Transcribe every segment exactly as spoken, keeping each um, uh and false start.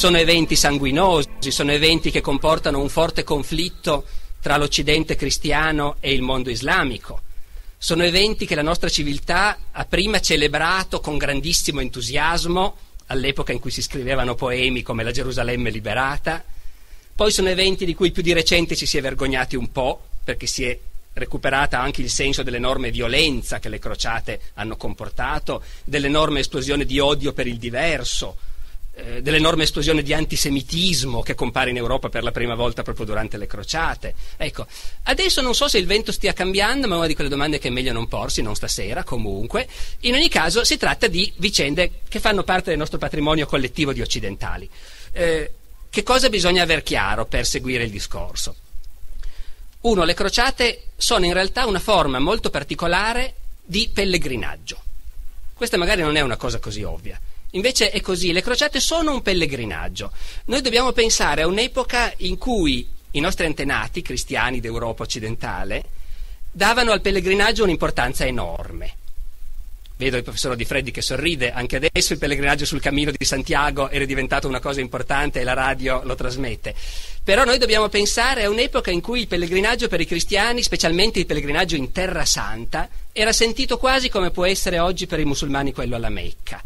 Sono eventi sanguinosi, sono eventi che comportano un forte conflitto tra l'Occidente cristiano e il mondo islamico. Sono eventi che la nostra civiltà ha prima celebrato con grandissimo entusiasmo, all'epoca in cui si scrivevano poemi come la Gerusalemme liberata, poi sono eventi di cui più di recente ci si è vergognati un po', perché si è recuperata anche il senso dell'enorme violenza che le crociate hanno comportato, dell'enorme esplosione di odio per il diverso, eh, dell'enorme esplosione di antisemitismo che compare in Europa per la prima volta proprio durante le crociate. Ecco, adesso non so se il vento stia cambiando, ma è una di quelle domande che è meglio non porsi, non stasera comunque. In ogni caso si tratta di vicende che fanno parte del nostro patrimonio collettivo di occidentali. Eh, che cosa bisogna aver chiaro per seguire il discorso? Uno, le crociate sono in realtà una forma molto particolare di pellegrinaggio. Questa magari non è una cosa così ovvia. Invece è così, le crociate sono un pellegrinaggio. Noi dobbiamo pensare a un'epoca in cui i nostri antenati, cristiani d'Europa occidentale, davano al pellegrinaggio un'importanza enorme. Vedo il professor Di Freddi che sorride, anche adesso il pellegrinaggio sul cammino di Santiago era diventato una cosa importante e la radio lo trasmette. Però noi dobbiamo pensare a un'epoca in cui il pellegrinaggio per i cristiani, specialmente il pellegrinaggio in Terra Santa, era sentito quasi come può essere oggi per i musulmani quello alla Mecca,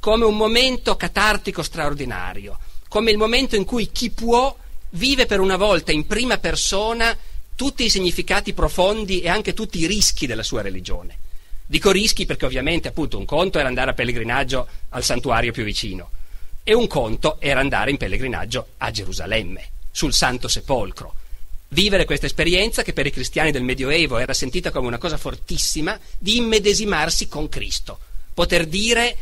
come un momento catartico straordinario, come il momento in cui chi può vive per una volta in prima persona tutti i significati profondi e anche tutti i rischi della sua religione. Dico rischi perché ovviamente appunto un conto era andare a pellegrinaggio al santuario più vicino e un conto era andare in pellegrinaggio a Gerusalemme, sul Santo Sepolcro. Vivere questa esperienza che per i cristiani del Medioevo era sentita come una cosa fortissima di immedesimarsi con Cristo. Poter dire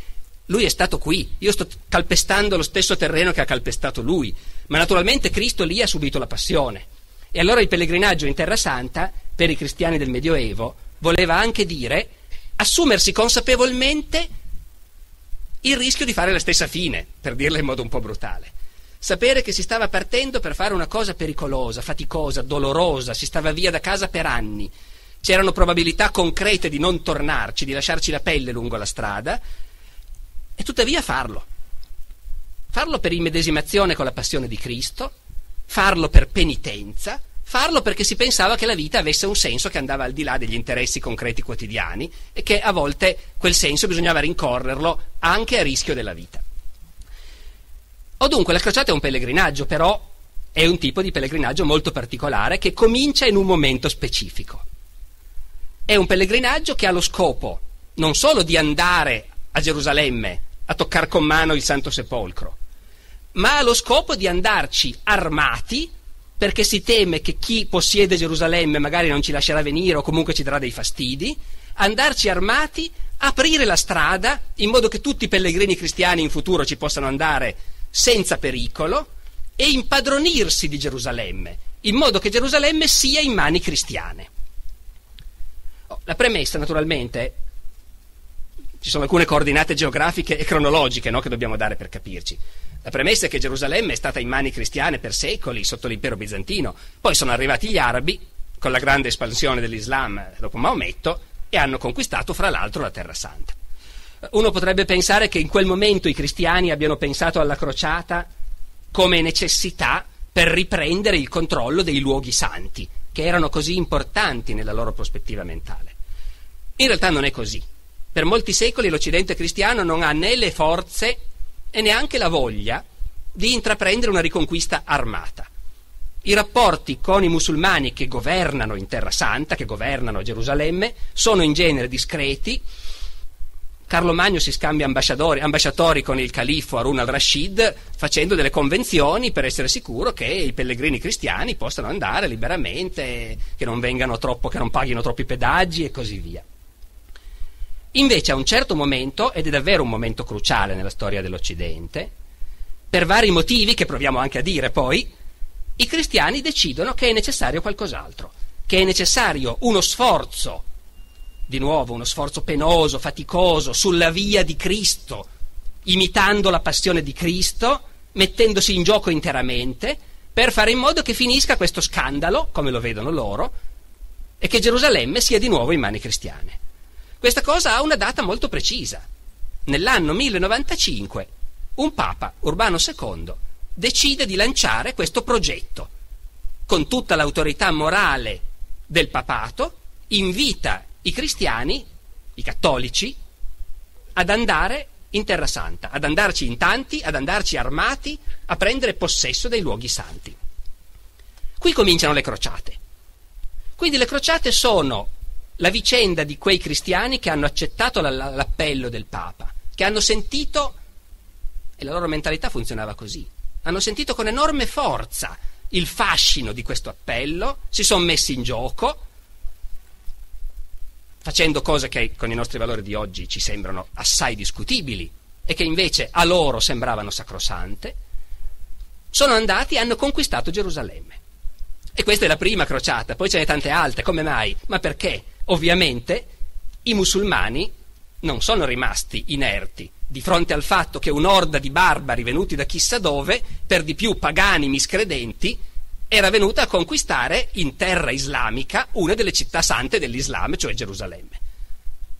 lui è stato qui, io sto calpestando lo stesso terreno che ha calpestato lui, ma naturalmente Cristo lì ha subito la passione. E allora il pellegrinaggio in Terra Santa per i cristiani del Medioevo voleva anche dire assumersi consapevolmente il rischio di fare la stessa fine, per dirla in modo un po' brutale. Sapere che si stava partendo per fare una cosa pericolosa, faticosa, dolorosa, si stava via da casa per anni, c'erano probabilità concrete di non tornarci, di lasciarci la pelle lungo la strada, e tuttavia farlo. Farlo per immedesimazione con la passione di Cristo, farlo per penitenza, farlo perché si pensava che la vita avesse un senso che andava al di là degli interessi concreti quotidiani e che a volte quel senso bisognava rincorrerlo anche a rischio della vita. O dunque la crociata è un pellegrinaggio, però è un tipo di pellegrinaggio molto particolare che comincia in un momento specifico. È un pellegrinaggio che ha lo scopo non solo di andare a Gerusalemme a toccare con mano il Santo Sepolcro, ma ha lo scopo di andarci armati, perché si teme che chi possiede Gerusalemme magari non ci lascerà venire o comunque ci darà dei fastidi, andarci armati, aprire la strada in modo che tutti i pellegrini cristiani in futuro ci possano andare senza pericolo e impadronirsi di Gerusalemme, in modo che Gerusalemme sia in mani cristiane. La premessa naturalmente, ci sono alcune coordinate geografiche e cronologiche, no, che dobbiamo dare per capirci. La premessa è che Gerusalemme è stata in mani cristiane per secoli sotto l'impero bizantino, poi sono arrivati gli arabi con la grande espansione dell'Islam dopo Maometto e hanno conquistato fra l'altro la Terra Santa. Uno potrebbe pensare che in quel momento i cristiani abbiano pensato alla crociata come necessità per riprendere il controllo dei luoghi santi, che erano così importanti nella loro prospettiva mentale. In realtà non è così. Per molti secoli l'Occidente cristiano non ha né le forze e neanche la voglia di intraprendere una riconquista armata. I rapporti con i musulmani che governano in Terra Santa, che governano Gerusalemme, sono in genere discreti. Carlo Magno si scambia ambasciatori, ambasciatori con il califfo Harun al-Rashid, facendo delle convenzioni per essere sicuro che i pellegrini cristiani possano andare liberamente, che non vengano troppo, che non paghino troppi pedaggi e così via. Invece a un certo momento, ed è davvero un momento cruciale nella storia dell'Occidente, per vari motivi che proviamo anche a dire poi, i cristiani decidono che è necessario qualcos'altro, che è necessario uno sforzo, di nuovo uno sforzo penoso, faticoso, sulla via di Cristo, imitando la passione di Cristo, mettendosi in gioco interamente, per fare in modo che finisca questo scandalo, come lo vedono loro, e che Gerusalemme sia di nuovo in mani cristiane. Questa cosa ha una data molto precisa. Nell'anno mille novantacinque un papa, Urbano secondo, decide di lanciare questo progetto. Con tutta l'autorità morale del papato invita i cristiani, i cattolici, ad andare in Terra Santa, ad andarci in tanti, ad andarci armati, a prendere possesso dei luoghi santi. Qui cominciano le crociate. Quindi le crociate sono la vicenda di quei cristiani che hanno accettato l'appello del Papa, che hanno sentito, e la loro mentalità funzionava così, hanno sentito con enorme forza il fascino di questo appello, si sono messi in gioco, facendo cose che con i nostri valori di oggi ci sembrano assai discutibili e che invece a loro sembravano sacrosante, sono andati e hanno conquistato Gerusalemme. E questa è la prima crociata, poi ce ne sono tante altre, come mai? Ma perché? Ovviamente i musulmani non sono rimasti inerti di fronte al fatto che un'orda di barbari venuti da chissà dove, per di più pagani miscredenti, era venuta a conquistare in terra islamica una delle città sante dell'Islam, cioè Gerusalemme.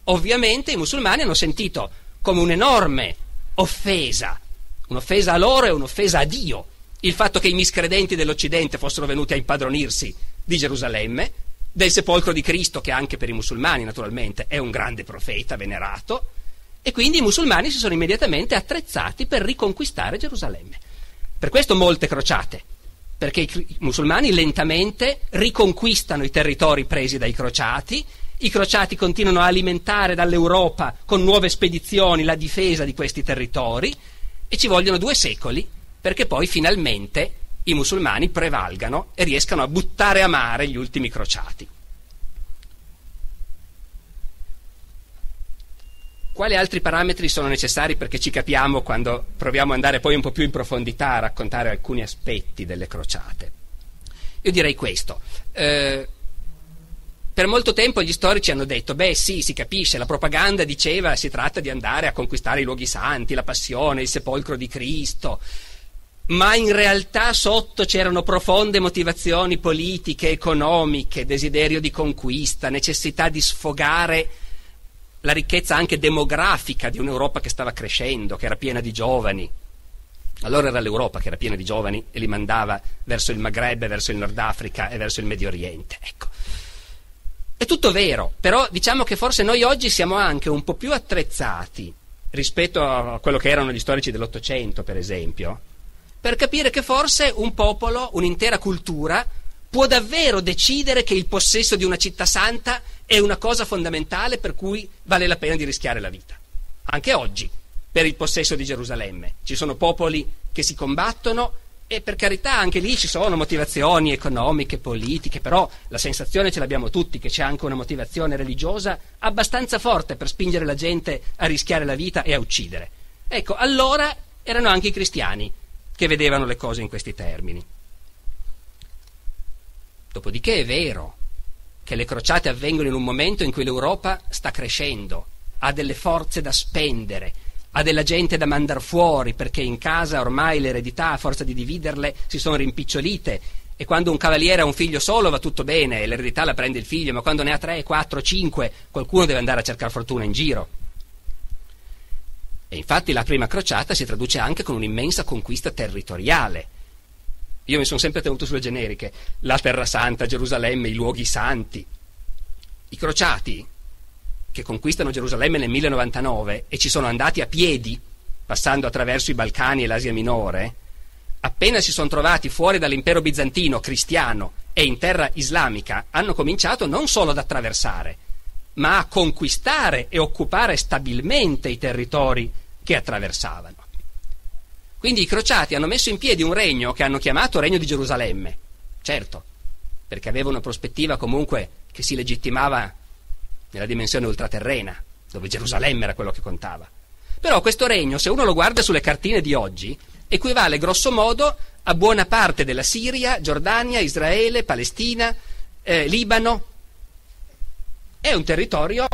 Ovviamente i musulmani hanno sentito come un'enorme offesa, un'offesa a loro e un'offesa a Dio, il fatto che i miscredenti dell'Occidente fossero venuti a impadronirsi di Gerusalemme, del sepolcro di Cristo, che anche per i musulmani naturalmente è un grande profeta venerato, e quindi i musulmani si sono immediatamente attrezzati per riconquistare Gerusalemme. Per questo molte crociate, perché i musulmani lentamente riconquistano i territori presi dai crociati, i crociati continuano a alimentare dall'Europa con nuove spedizioni la difesa di questi territori, e ci vogliono due secoli perché poi finalmente i musulmani prevalgano e riescano a buttare a mare gli ultimi crociati. Quali altri parametri sono necessari perché ci capiamo quando proviamo ad andare poi un po' più in profondità a raccontare alcuni aspetti delle crociate? Io direi questo. Eh, per molto tempo gli storici hanno detto, beh sì, si capisce, la propaganda diceva si tratta di andare a conquistare i luoghi santi, la passione, il sepolcro di Cristo, ma in realtà sotto c'erano profonde motivazioni politiche, economiche, desiderio di conquista, necessità di sfogare la ricchezza anche demografica di un'Europa che stava crescendo, che era piena di giovani. Allora era l'Europa che era piena di giovani e li mandava verso il Maghreb, verso il Nord Africa e verso il Medio Oriente. Ecco. È tutto vero, però diciamo che forse noi oggi siamo anche un po' più attrezzati rispetto a quello che erano gli storici dell'Ottocento, per esempio, per capire che forse un popolo, un'intera cultura, può davvero decidere che il possesso di una città santa è una cosa fondamentale per cui vale la pena di rischiare la vita. Anche oggi, per il possesso di Gerusalemme, ci sono popoli che si combattono e per carità anche lì ci sono motivazioni economiche, politiche, però la sensazione ce l'abbiamo tutti che c'è anche una motivazione religiosa abbastanza forte per spingere la gente a rischiare la vita e a uccidere. Ecco, allora erano anche i cristiani che vedevano le cose in questi termini. Dopodiché è vero che le crociate avvengono in un momento in cui l'Europa sta crescendo, ha delle forze da spendere, ha della gente da mandar fuori perché in casa ormai le eredità a forza di dividerle si sono rimpicciolite e quando un cavaliere ha un figlio solo va tutto bene e l'eredità la prende il figlio, ma quando ne ha tre, quattro, cinque qualcuno deve andare a cercare fortuna in giro. E infatti la prima crociata si traduce anche con un'immensa conquista territoriale. Io mi sono sempre tenuto sulle generiche, la Terra Santa, Gerusalemme, i luoghi santi. I crociati che conquistano Gerusalemme nel mille novantanove e ci sono andati a piedi, passando attraverso i Balcani e l'Asia Minore, appena si sono trovati fuori dall'impero bizantino cristiano e in terra islamica, hanno cominciato non solo ad attraversare, ma a conquistare e occupare stabilmente i territori che attraversavano. Quindi i crociati hanno messo in piedi un regno che hanno chiamato Regno di Gerusalemme, certo, perché aveva una prospettiva comunque che si legittimava nella dimensione ultraterrena, dove Gerusalemme era quello che contava. Però questo regno, se uno lo guarda sulle cartine di oggi, equivale grosso modo a buona parte della Siria, Giordania, Israele, Palestina, eh, Libano. È un territorio,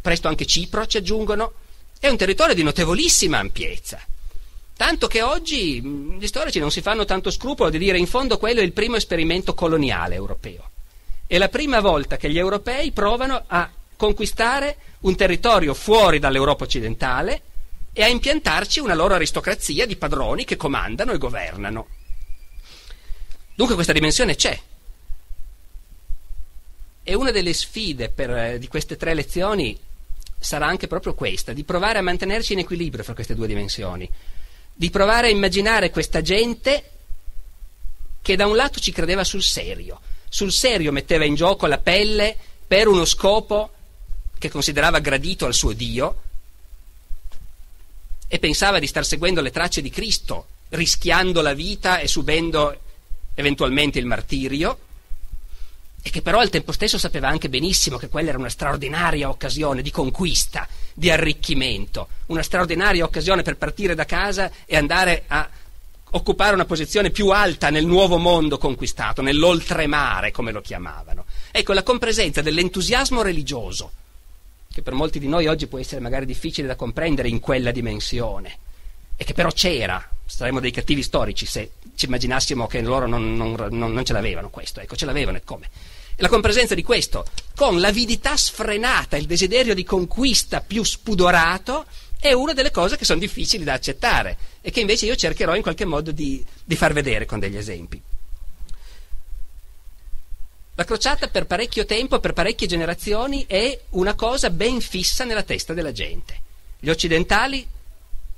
presto anche Cipro ci aggiungono, è un territorio di notevolissima ampiezza. Tanto che oggi gli storici non si fanno tanto scrupolo di dire in fondo quello è il primo esperimento coloniale europeo. È la prima volta che gli europei provano a conquistare un territorio fuori dall'Europa occidentale e a impiantarci una loro aristocrazia di padroni che comandano e governano. Dunque questa dimensione c'è. E una delle sfide per, di queste tre lezioni sarà anche proprio questa, di provare a mantenerci in equilibrio fra queste due dimensioni, di provare a immaginare questa gente che da un lato ci credeva sul serio, sul serio metteva in gioco la pelle per uno scopo che considerava gradito al suo Dio e pensava di star seguendo le tracce di Cristo, rischiando la vita e subendo eventualmente il martirio, e che però al tempo stesso sapeva anche benissimo che quella era una straordinaria occasione di conquista, di arricchimento, una straordinaria occasione per partire da casa e andare a occupare una posizione più alta nel nuovo mondo conquistato, nell'oltremare, come lo chiamavano. Ecco, la compresenza dell'entusiasmo religioso, che per molti di noi oggi può essere magari difficile da comprendere in quella dimensione, e che però c'era. Saremmo dei cattivi storici se ci immaginassimo che loro non, non, non, non ce l'avevano questo, ecco, ce l'avevano e come. E la compresenza di questo, con l'avidità sfrenata, il desiderio di conquista più spudorato, è una delle cose che sono difficili da accettare e che invece io cercherò in qualche modo di, di far vedere con degli esempi. La crociata per parecchio tempo, per parecchie generazioni, è una cosa ben fissa nella testa della gente. Gli occidentali,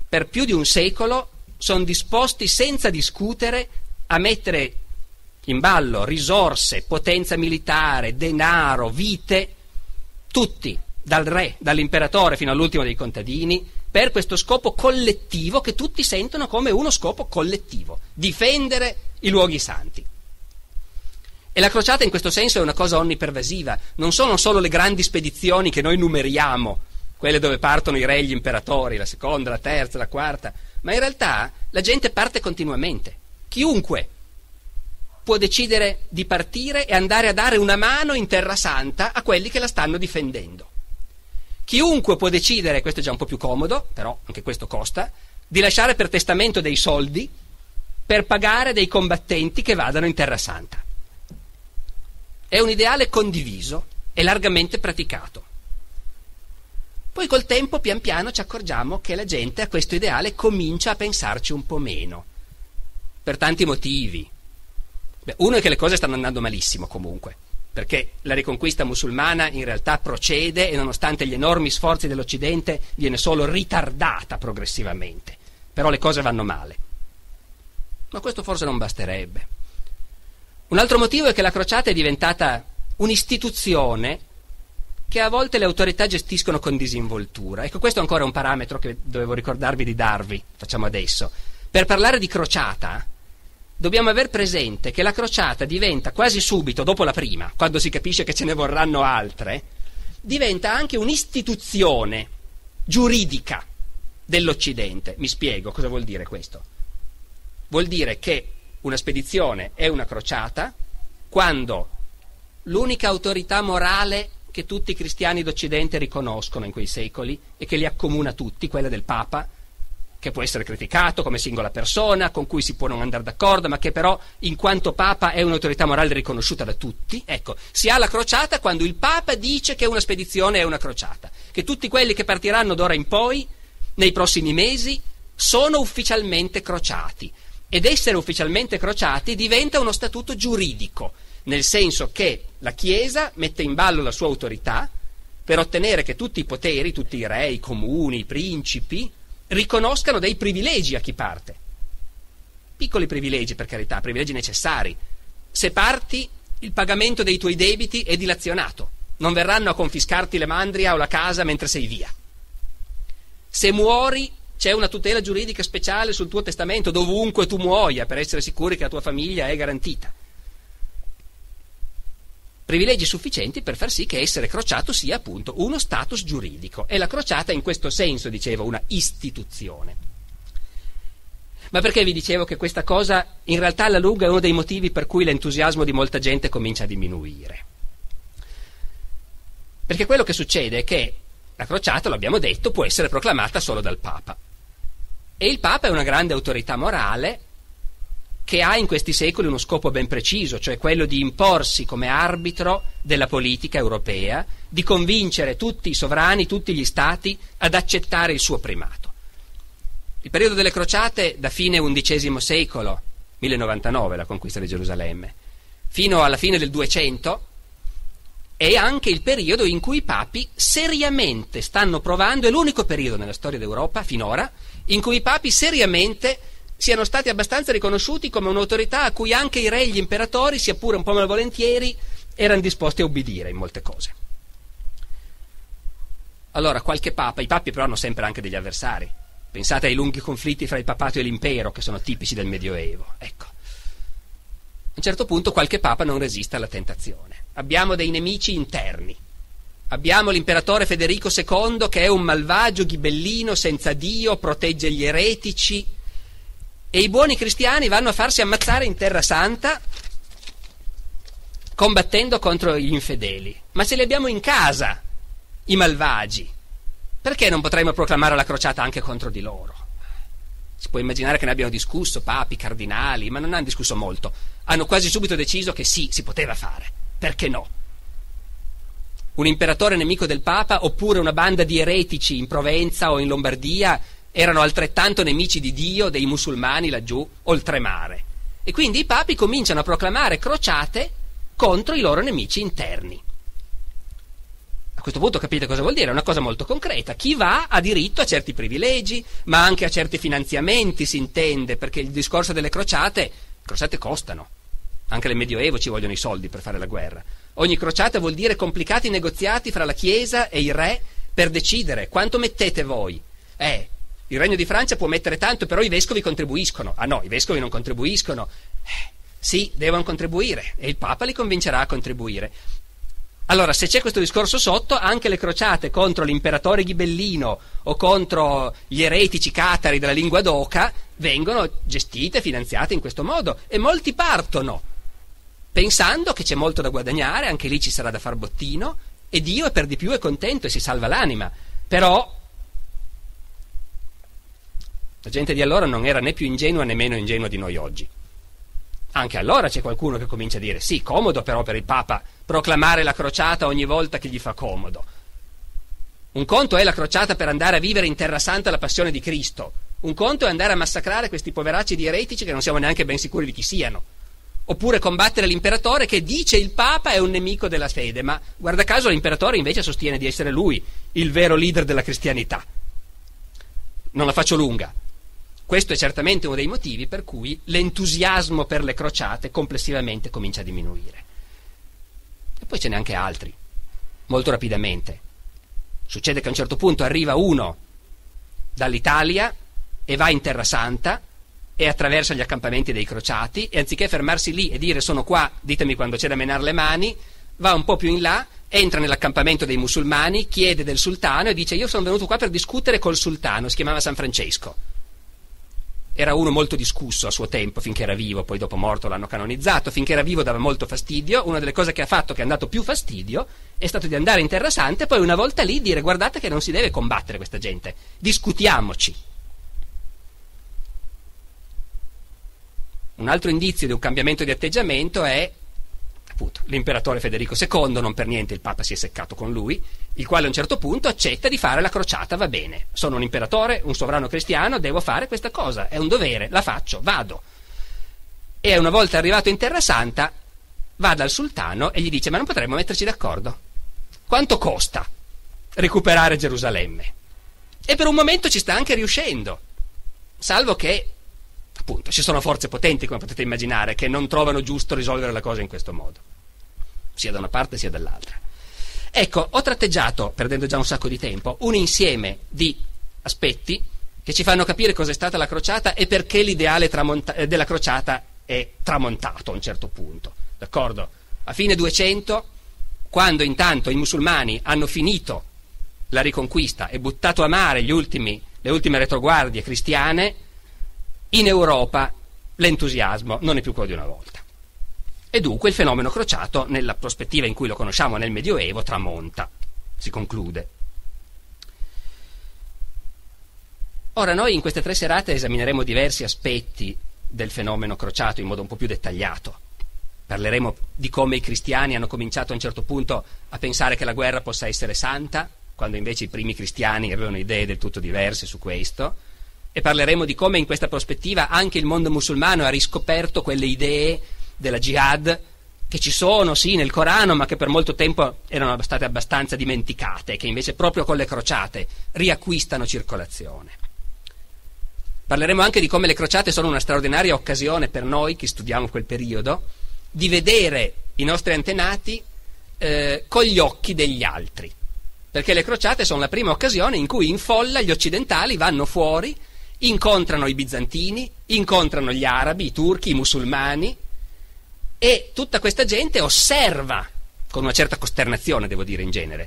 per più di un secolo, sono disposti senza discutere a mettere in ballo risorse, potenza militare, denaro, vite, tutti, dal re, dall'imperatore fino all'ultimo dei contadini, per questo scopo collettivo che tutti sentono come uno scopo collettivo, difendere i luoghi santi. E la crociata in questo senso è una cosa onnipervasiva, non sono solo le grandi spedizioni che noi numeriamo, quelle dove partono i re e gli imperatori, la seconda, la terza, la quarta, ma in realtà la gente parte continuamente. Chiunque può decidere di partire e andare a dare una mano in Terra Santa a quelli che la stanno difendendo. Chiunque può decidere, questo è già un po' più comodo, però anche questo costa, di lasciare per testamento dei soldi per pagare dei combattenti che vadano in Terra Santa. È un ideale condiviso e largamente praticato. Poi col tempo pian piano ci accorgiamo che la gente a questo ideale comincia a pensarci un po' meno, per tanti motivi. Beh, uno è che le cose stanno andando malissimo comunque, perché la riconquista musulmana in realtà procede e nonostante gli enormi sforzi dell'Occidente viene solo ritardata progressivamente, però le cose vanno male. Ma questo forse non basterebbe. Un altro motivo è che la crociata è diventata un'istituzione che a volte le autorità gestiscono con disinvoltura. Ecco, questo è ancora un parametro che dovevo ricordarvi di darvi, facciamo adesso. Per parlare di crociata, dobbiamo aver presente che la crociata diventa quasi subito, dopo la prima, quando si capisce che ce ne vorranno altre, diventa anche un'istituzione giuridica dell'Occidente. Mi spiego cosa vuol dire questo. Vuol dire che una spedizione è una crociata quando l'unica autorità morale che tutti i cristiani d'Occidente riconoscono in quei secoli e che li accomuna tutti, quella del Papa, che può essere criticato come singola persona, con cui si può non andare d'accordo, ma che però in quanto Papa è un'autorità morale riconosciuta da tutti. Ecco, si ha la crociata quando il Papa dice che una spedizione è una crociata, che tutti quelli che partiranno d'ora in poi, nei prossimi mesi, sono ufficialmente crociati. Ed essere ufficialmente crociati diventa uno statuto giuridico, nel senso che la Chiesa mette in ballo la sua autorità per ottenere che tutti i poteri, tutti i re, i comuni, i principi, riconoscano dei privilegi a chi parte. Piccoli privilegi, per carità, privilegi necessari. Se parti, il pagamento dei tuoi debiti è dilazionato. Non verranno a confiscarti le mandria o la casa mentre sei via. Se muori, c'è una tutela giuridica speciale sul tuo testamento, dovunque tu muoia, per essere sicuri che la tua famiglia è garantita. Privilegi sufficienti per far sì che essere crociato sia appunto uno status giuridico. E la crociata in questo senso, dicevo, una istituzione. Ma perché vi dicevo che questa cosa in realtà alla lunga è uno dei motivi per cui l'entusiasmo di molta gente comincia a diminuire? Perché quello che succede è che la crociata, l'abbiamo detto, può essere proclamata solo dal Papa. E il Papa è una grande autorità morale che ha in questi secoli uno scopo ben preciso, cioè quello di imporsi come arbitro della politica europea, di convincere tutti i sovrani, tutti gli stati ad accettare il suo primato. Il periodo delle crociate da fine undicesimo secolo, mille novantanove la conquista di Gerusalemme, fino alla fine del duecento è anche il periodo in cui i papi seriamente stanno provando, è l'unico periodo nella storia d'Europa finora in cui i papi seriamente siano stati abbastanza riconosciuti come un'autorità a cui anche i re e gli imperatori, sia pure un po' malvolentieri, erano disposti a obbedire in molte cose. Allora, qualche papa, i papi però hanno sempre anche degli avversari. Pensate ai lunghi conflitti fra il papato e l'impero che sono tipici del Medioevo. Ecco, a un certo punto qualche papa non resiste alla tentazione. Abbiamo dei nemici interni. Abbiamo l'imperatore Federico secondo che è un malvagio ghibellino senza Dio, protegge gli eretici, e i buoni cristiani vanno a farsi ammazzare in Terra Santa combattendo contro gli infedeli. Ma se li abbiamo in casa i malvagi, perché non potremmo proclamare la crociata anche contro di loro? Si può immaginare che ne abbiano discusso papi, cardinali, ma non hanno discusso molto. Hanno quasi subito deciso che sì, si poteva fare. Perché no? Un imperatore nemico del Papa oppure una banda di eretici in Provenza o in Lombardia erano altrettanto nemici di Dio, dei musulmani laggiù, oltremare. E quindi i papi cominciano a proclamare crociate contro i loro nemici interni. A questo punto capite cosa vuol dire, è una cosa molto concreta. Chi va ha diritto a certi privilegi, ma anche a certi finanziamenti, si intende, perché il discorso delle crociate, le crociate costano. Anche nel Medioevo ci vogliono i soldi per fare la guerra. Ogni crociata vuol dire complicati negoziati fra la Chiesa e i re per decidere quanto mettete voi. Eh, il Regno di Francia può mettere tanto, però i vescovi contribuiscono. Ah no, i vescovi non contribuiscono. Eh, sì, devono contribuire e il Papa li convincerà a contribuire. Allora, se c'è questo discorso sotto, anche le crociate contro l'imperatore ghibellino o contro gli eretici catari della lingua d'oca vengono gestite, finanziate in questo modo, e molti partono pensando che c'è molto da guadagnare, anche lì ci sarà da far bottino, e Dio per di più è contento e si salva l'anima. Però la gente di allora non era né più ingenua né meno ingenua di noi oggi. Anche allora c'è qualcuno che comincia a dire sì, comodo però per il Papa proclamare la crociata ogni volta che gli fa comodo. Un conto è la crociata per andare a vivere in Terra Santa la passione di Cristo, un conto è andare a massacrare questi poveracci di eretici che non siamo neanche ben sicuri di chi siano, oppure combattere l'imperatore che dice il Papa è un nemico della fede, ma guarda caso l'imperatore invece sostiene di essere lui il vero leader della cristianità. Non la faccio lunga. Questo è certamente uno dei motivi per cui l'entusiasmo per le crociate complessivamente comincia a diminuire. E poi ce n'è anche altri, molto rapidamente. Succede che a un certo punto arriva uno dall'Italia e va in Terra Santa e attraversa gli accampamenti dei crociati e anziché fermarsi lì e dire sono qua, ditemi quando c'è da menare le mani, va un po' più in là, entra nell'accampamento dei musulmani, chiede del sultano e dice io sono venuto qua per discutere col sultano, si chiamava San Francesco. Era uno molto discusso a suo tempo finché era vivo, poi dopo morto l'hanno canonizzato, finché era vivo dava molto fastidio. Una delle cose che ha fatto che è andato più fastidio è stato di andare in Terra Santa e poi una volta lì dire guardate che non si deve combattere questa gente, discutiamoci. Un altro indizio di un cambiamento di atteggiamento è appunto l'imperatore Federico secondo, non per niente il Papa si è seccato con lui, il quale a un certo punto accetta di fare la crociata, va bene, sono un imperatore, un sovrano cristiano, devo fare questa cosa, è un dovere, la faccio, vado. E una volta arrivato in Terra Santa va dal sultano e gli dice ma non potremmo metterci d'accordo? Quanto costa recuperare Gerusalemme? E per un momento ci sta anche riuscendo, salvo che appunto ci sono forze potenti, come potete immaginare, che non trovano giusto risolvere la cosa in questo modo, sia da una parte sia dall'altra. Ecco, ho tratteggiato, perdendo già un sacco di tempo, un insieme di aspetti che ci fanno capire cos'è stata la crociata e perché l'ideale tramonta- della crociata è tramontato a un certo punto, d'accordo? A fine duecento, quando intanto i musulmani hanno finito la riconquista e buttato a mare gli ultimi, le ultime retroguardie cristiane, in Europa l'entusiasmo non è più quello di una volta. E dunque il fenomeno crociato, nella prospettiva in cui lo conosciamo nel Medioevo, tramonta, si conclude. Ora, noi in queste tre serate esamineremo diversi aspetti del fenomeno crociato in modo un po' più dettagliato. Parleremo di come i cristiani hanno cominciato a un certo punto a pensare che la guerra possa essere santa, quando invece i primi cristiani avevano idee del tutto diverse su questo, e parleremo di come in questa prospettiva anche il mondo musulmano ha riscoperto quelle idee della jihad che ci sono, sì, nel Corano, ma che per molto tempo erano state abbastanza dimenticate, che invece proprio con le crociate riacquistano circolazione. Parleremo anche di come le crociate sono una straordinaria occasione per noi, che studiamo quel periodo, di vedere i nostri antenati eh, con gli occhi degli altri, perché le crociate sono la prima occasione in cui in folla gli occidentali vanno fuori, incontrano i bizantini, incontrano gli arabi, i turchi, i musulmani, e tutta questa gente osserva con una certa costernazione, devo dire in genere,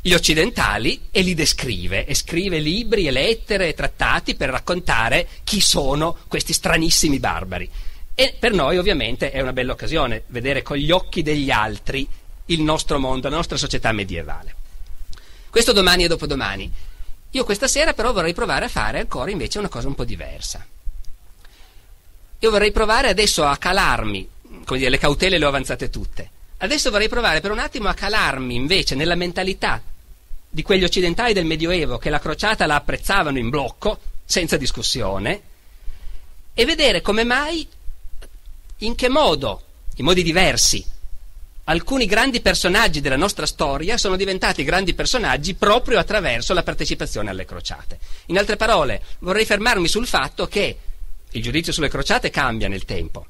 gli occidentali e li descrive, e scrive libri e lettere e trattati per raccontare chi sono questi stranissimi barbari. E per noi ovviamente è una bella occasione vedere con gli occhi degli altri il nostro mondo, la nostra società medievale. Questo domani e dopodomani. Io questa sera però vorrei provare a fare ancora invece una cosa un po' diversa. Io vorrei provare adesso a calarmi, come dire, le cautele le ho avanzate tutte. Adesso vorrei provare per un attimo a calarmi invece nella mentalità di quegli occidentali del Medioevo che la crociata la apprezzavano in blocco, senza discussione, e vedere come mai, in che modo, in modi diversi, alcuni grandi personaggi della nostra storia sono diventati grandi personaggi proprio attraverso la partecipazione alle crociate. In altre parole, vorrei fermarmi sul fatto che il giudizio sulle crociate cambia nel tempo,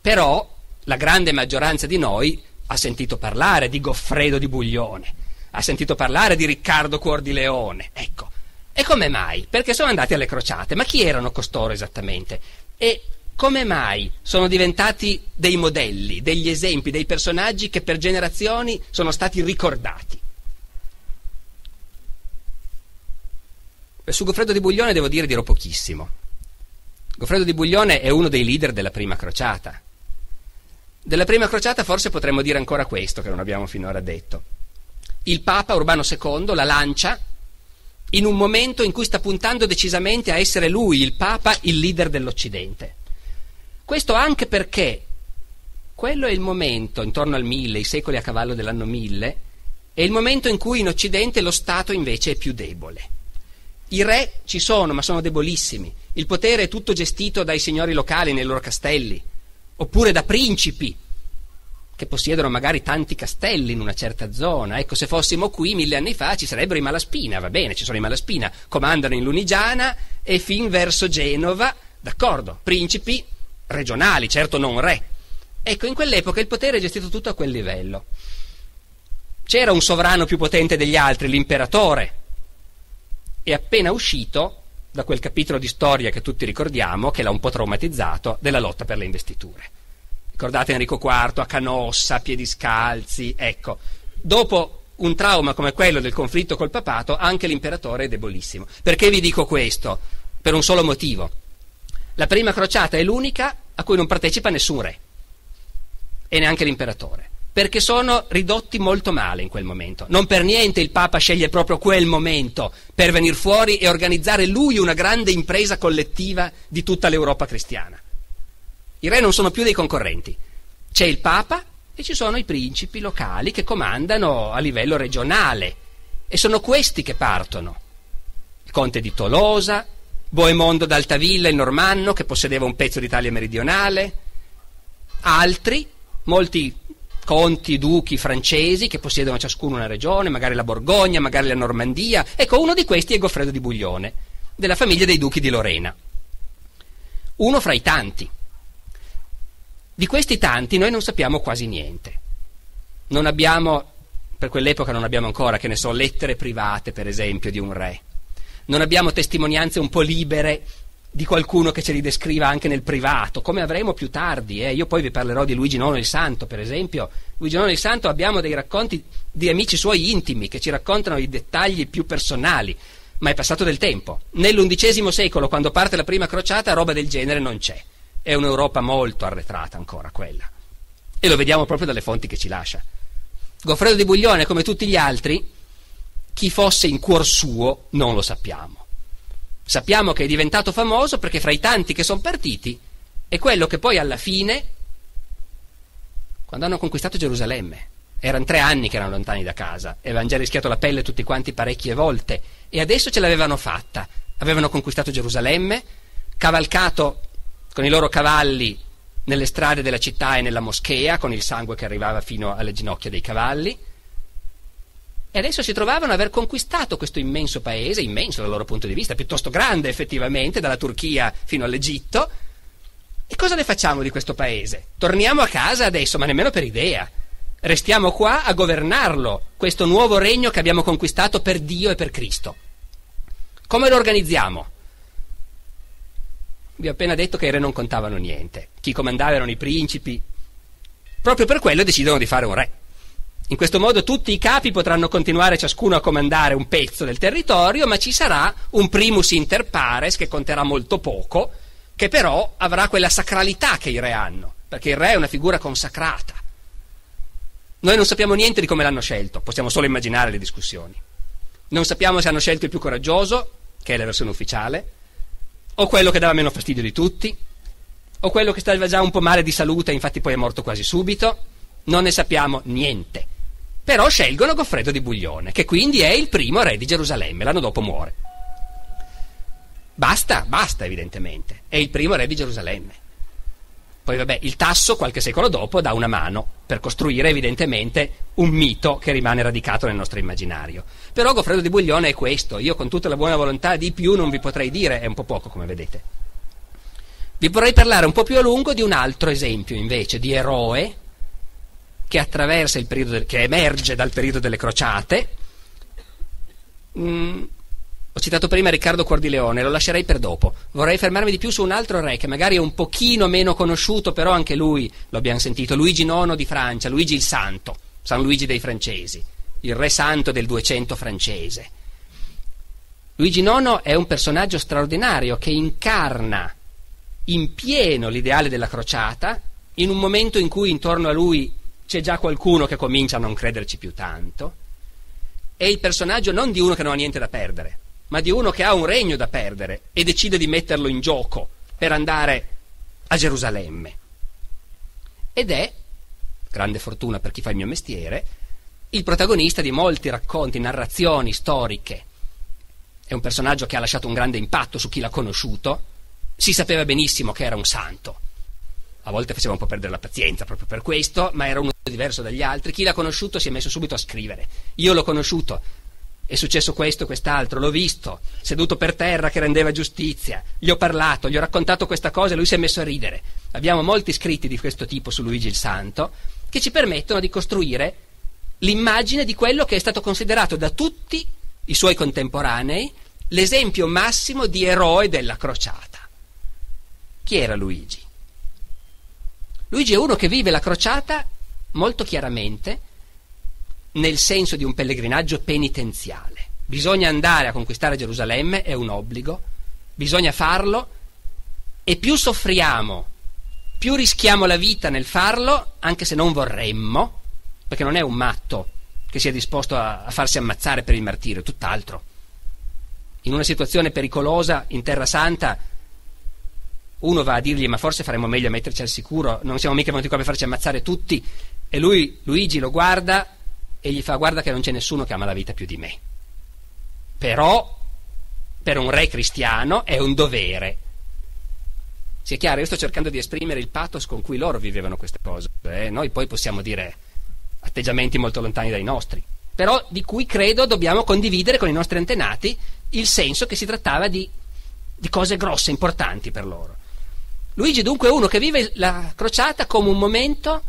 però la grande maggioranza di noi ha sentito parlare di Goffredo di Buglione, ha sentito parlare di Riccardo Cuor di Leone, ecco. E come mai? Perché sono andati alle crociate. Ma chi erano costoro esattamente? E come mai sono diventati dei modelli, degli esempi, dei personaggi che per generazioni sono stati ricordati? Su Goffredo di Buglione devo dire dirò pochissimo. Goffredo di Buglione è uno dei leader della prima crociata. Della prima crociata forse potremmo dire ancora questo, che non abbiamo finora detto. Il Papa Urbano secondo la lancia in un momento in cui sta puntando decisamente a essere lui, il Papa, il leader dell'Occidente. Questo anche perché quello è il momento, intorno al mille, i secoli a cavallo dell'anno mille, è il momento in cui in Occidente lo Stato invece è più debole. I re ci sono, ma sono debolissimi. Il potere è tutto gestito dai signori locali nei loro castelli, oppure da principi che possiedono magari tanti castelli in una certa zona. Ecco, se fossimo qui mille anni fa ci sarebbero i Malaspina, va bene, ci sono i Malaspina, comandano in Lunigiana e fin verso Genova, d'accordo, principi regionali, certo non re. Ecco, in quell'epoca il potere è gestito tutto a quel livello. C'era un sovrano più potente degli altri, l'imperatore, e appena uscito da quel capitolo di storia che tutti ricordiamo, che l'ha un po' traumatizzato, della lotta per le investiture. Ricordate Enrico quarto a Canossa, piedi scalzi, ecco. Dopo un trauma come quello del conflitto col papato, anche l'imperatore è debolissimo. Perché vi dico questo? Per un solo motivo. La prima crociata è l'unica a cui non partecipa nessun re e neanche l'imperatore, perché sono ridotti molto male in quel momento. Non per niente il Papa sceglie proprio quel momento per venir fuori e organizzare lui una grande impresa collettiva di tutta l'Europa cristiana. I re non sono più dei concorrenti, c'è il Papa e ci sono i principi locali che comandano a livello regionale, e sono questi che partono. Il conte di Tolosa, Boemondo d'Altavilla, il normanno, che possedeva un pezzo d'Italia meridionale, altri, molti conti, duchi francesi che possiedono ciascuno una regione, magari la Borgogna, magari la Normandia. Ecco, uno di questi è Goffredo di Buglione, della famiglia dei duchi di Lorena, uno fra i tanti. Di questi tanti noi non sappiamo quasi niente, non abbiamo, per quell'epoca non abbiamo ancora, che ne so, lettere private per esempio di un re. Non abbiamo testimonianze un po' libere di qualcuno che ce li descriva anche nel privato, come avremo più tardi. Eh? Io poi vi parlerò di Luigi nono il Santo, per esempio. Luigi nono il Santo, abbiamo dei racconti di amici suoi intimi che ci raccontano i dettagli più personali, ma è passato del tempo. Nell'undicesimo secolo, quando parte la prima crociata, roba del genere non c'è. È un'Europa molto arretrata ancora quella. E lo vediamo proprio dalle fonti che ci lascia. Goffredo di Buglione, come tutti gli altri, chi fosse in cuor suo non lo sappiamo. Sappiamo che è diventato famoso perché fra i tanti che sono partiti è quello che poi alla fine, quando hanno conquistato Gerusalemme, erano tre anni che erano lontani da casa, avevano già rischiato la pelle tutti quanti parecchie volte e adesso ce l'avevano fatta. avevano conquistato Gerusalemme, cavalcato con i loro cavalli nelle strade della città e nella moschea, con il sangue che arrivava fino alle ginocchia dei cavalli, e adesso si trovavano a aver conquistato questo immenso paese, immenso dal loro punto di vista, piuttosto grande effettivamente, dalla Turchia fino all'Egitto. E cosa ne facciamo di questo paese? Torniamo a casa adesso, ma nemmeno per idea. Restiamo qua a governarlo, questo nuovo regno che abbiamo conquistato per Dio e per Cristo. Come lo organizziamo? Vi ho appena detto che i re non contavano niente. Chi comandava erano i principi. Proprio per quello decidono di fare un re. In questo modo tutti i capi potranno continuare ciascuno a comandare un pezzo del territorio, ma ci sarà un primus inter pares che conterà molto poco, che però avrà quella sacralità che i re hanno, perché il re è una figura consacrata. Noi non sappiamo niente di come l'hanno scelto, possiamo solo immaginare le discussioni. Non sappiamo se hanno scelto il più coraggioso, che è la versione ufficiale, o quello che dava meno fastidio di tutti, o quello che stava già un po' male di salute, infatti poi è morto quasi subito. Non ne sappiamo niente. Però scelgono Goffredo di Buglione, che quindi è il primo re di Gerusalemme, l'anno dopo muore. Basta, basta evidentemente, è il primo re di Gerusalemme. Poi vabbè, il Tasso qualche secolo dopo dà una mano per costruire evidentemente un mito che rimane radicato nel nostro immaginario. Però Goffredo di Buglione è questo, io con tutta la buona volontà di più non vi potrei dire, è un po' poco come vedete. Vi vorrei parlare un po' più a lungo di un altro esempio invece di eroe, che attraversa il periodo del, che emerge dal periodo delle crociate. Mm, ho citato prima Riccardo Cuor di Leone, lo lascerei per dopo. Vorrei fermarmi di più su un altro re che magari è un pochino meno conosciuto, però anche lui lo abbiamo sentito, Luigi nono di Francia, Luigi il Santo, San Luigi dei francesi, il re santo del duecento francese. Luigi nono è un personaggio straordinario che incarna in pieno l'ideale della crociata in un momento in cui intorno a lui c'è già qualcuno che comincia a non crederci più tanto. È il personaggio non di uno che non ha niente da perdere, ma di uno che ha un regno da perdere e decide di metterlo in gioco per andare a Gerusalemme. Ed è, grande fortuna per chi fa il mio mestiere, il protagonista di molti racconti, narrazioni storiche. È un personaggio che ha lasciato un grande impatto su chi l'ha conosciuto. Si sapeva benissimo che era un santo. A volte faceva un po' perdere la pazienza proprio per questo, ma era uno diverso dagli altri. Chi l'ha conosciuto si è messo subito a scrivere. Io l'ho conosciuto, è successo questo e quest'altro, l'ho visto, seduto per terra che rendeva giustizia, gli ho parlato, gli ho raccontato questa cosa e lui si è messo a ridere. Abbiamo molti scritti di questo tipo su Luigi il Santo che ci permettono di costruire l'immagine di quello che è stato considerato da tutti i suoi contemporanei l'esempio massimo di eroe della crociata. Chi era Luigi? Luigi è uno che vive la crociata molto chiaramente nel senso di un pellegrinaggio penitenziale. Bisogna andare a conquistare Gerusalemme, è un obbligo, bisogna farlo, e più soffriamo, più rischiamo la vita nel farlo, anche se non vorremmo, perché non è un matto che sia disposto a, a farsi ammazzare per il martirio, tutt'altro. In una situazione pericolosa in Terra Santa uno va a dirgli: ma forse faremmo meglio a metterci al sicuro, non siamo mica venuti qua per farci ammazzare tutti. E lui, Luigi, lo guarda e gli fa: guarda che non c'è nessuno che ama la vita più di me. Però per un re cristiano è un dovere. Sia chiaro, io sto cercando di esprimere il pathos con cui loro vivevano queste cose. Beh, noi poi possiamo dire atteggiamenti molto lontani dai nostri, però di cui credo dobbiamo condividere con i nostri antenati il senso che si trattava di, di cose grosse, importanti per loro. Luigi dunque è uno che vive la crociata come un momento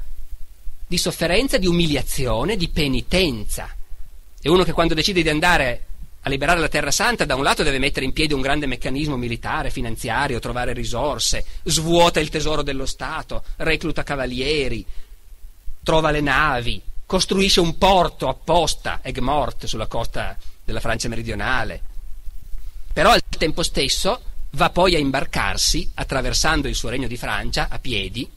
di sofferenza, di umiliazione, di penitenza. È uno che quando decide di andare a liberare la Terra Santa, da un lato deve mettere in piedi un grande meccanismo militare, finanziario, trovare risorse, svuota il tesoro dello Stato, recluta cavalieri, trova le navi, costruisce un porto apposta, Aigues-Mortes, sulla costa della Francia meridionale. Però al tempo stesso va poi a imbarcarsi, attraversando il suo regno di Francia, a piedi,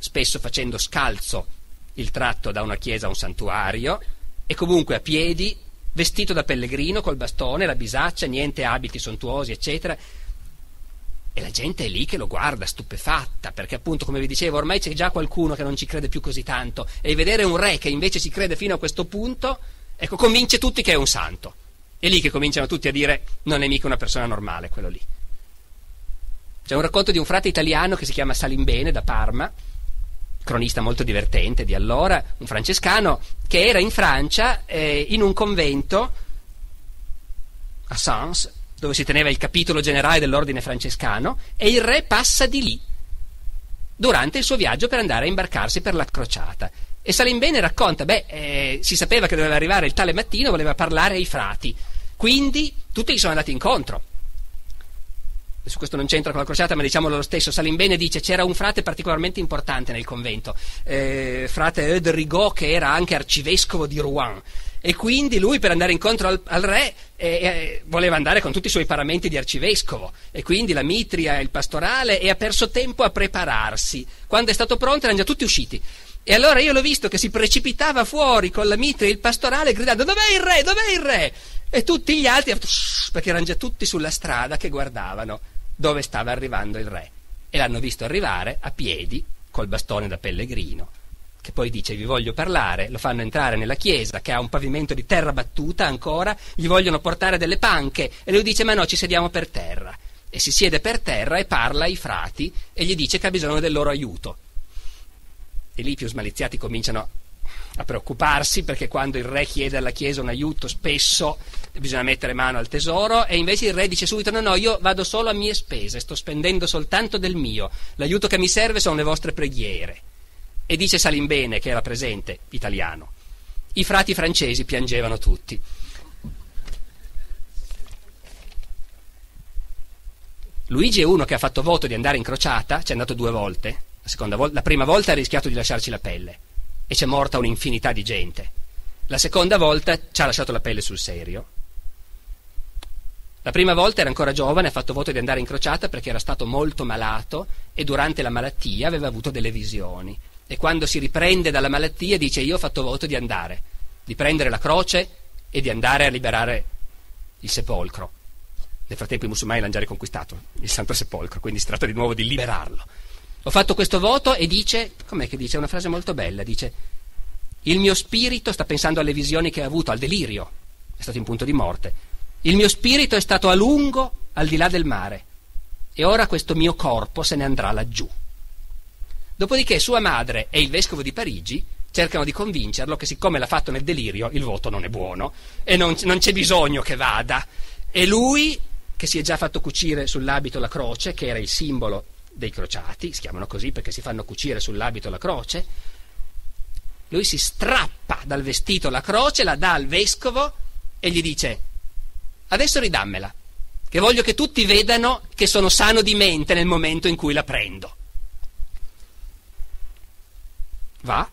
spesso facendo scalzo il tratto da una chiesa a un santuario, e comunque a piedi, vestito da pellegrino, col bastone, la bisaccia, niente abiti sontuosi, eccetera. E la gente è lì che lo guarda, stupefatta, perché appunto, come vi dicevo, ormai c'è già qualcuno che non ci crede più così tanto, e vedere un re che invece ci crede fino a questo punto, ecco, convince tutti che è un santo. è lì che cominciano tutti a dire non è mica una persona normale quello lì. C'è un racconto di un frate italiano che si chiama Salimbene da Parma, cronista molto divertente di allora, un francescano che era in Francia eh, in un convento a Sens, dove si teneva il capitolo generale dell'ordine francescano, e il re passa di lì durante il suo viaggio per andare a imbarcarsi per la crociata. E Salimbene racconta, beh, eh, si sapeva che doveva arrivare il tale mattino, voleva parlare ai frati, quindi tutti gli sono andati incontro. Su questo non c'entra con la crociata, ma diciamolo lo stesso. Salimbene dice, c'era un frate particolarmente importante nel convento, eh, frate Eudrigot, che era anche arcivescovo di Rouen, e quindi lui per andare incontro al, al re eh, eh, voleva andare con tutti i suoi paramenti di arcivescovo, e quindi la mitria e il pastorale, e ha perso tempo a prepararsi. Quando è stato pronto erano già tutti usciti, e allora io l'ho visto che si precipitava fuori con la mitria e il pastorale gridando dov'è il re, dov'è il re, e tutti gli altri, perché erano già tutti sulla strada che guardavano dove stava arrivando il re, e l'hanno visto arrivare a piedi col bastone da pellegrino, che poi dice vi voglio parlare. Lo fanno entrare nella chiesa, che ha un pavimento di terra battuta ancora, gli vogliono portare delle panche, e lui dice ma no, ci sediamo per terra, e si siede per terra e parla ai frati e gli dice che ha bisogno del loro aiuto. E lì i più smaliziati cominciano a preoccuparsi, perché quando il re chiede alla chiesa un aiuto spesso bisogna mettere mano al tesoro, e invece il re dice subito no no, io vado solo a mie spese, sto spendendo soltanto del mio, l'aiuto che mi serve sono le vostre preghiere. E dice Salimbene, che era presente, italiano, i frati francesi piangevano tutti. Luigi è uno che ha fatto voto di andare in crociata, ci è andato due volte, la, seconda vol- la prima volta ha rischiato di lasciarci la pelle e c'è morta un'infinità di gente, la seconda volta ci ha lasciato la pelle sul serio. La prima volta era ancora giovane, ha fatto voto di andare in crociata perché era stato molto malato e durante la malattia aveva avuto delle visioni, e quando si riprende dalla malattia dice io ho fatto voto di andare, di prendere la croce e di andare a liberare il sepolcro. Nel frattempo i musulmani l'hanno già riconquistato il Santo Sepolcro, quindi si tratta di nuovo di liberarlo. Ho fatto questo voto, e dice, com'è che dice, una frase molto bella, dice il mio spirito, sta pensando alle visioni che ha avuto, al delirio, è stato in punto di morte, il mio spirito è stato a lungo al di là del mare e ora questo mio corpo se ne andrà laggiù. Dopodiché sua madre e il vescovo di Parigi cercano di convincerlo che siccome l'ha fatto nel delirio il voto non è buono e non, non c'è bisogno che vada, e lui che si è già fatto cucire sull'abito la croce, che era il simbolo dei crociati, si chiamano così perché si fanno cucire sull'abito la croce, lui si strappa dal vestito la croce, la dà al vescovo e gli dice adesso ridammela, che voglio che tutti vedano che sono sano di mente nel momento in cui la prendo. Va?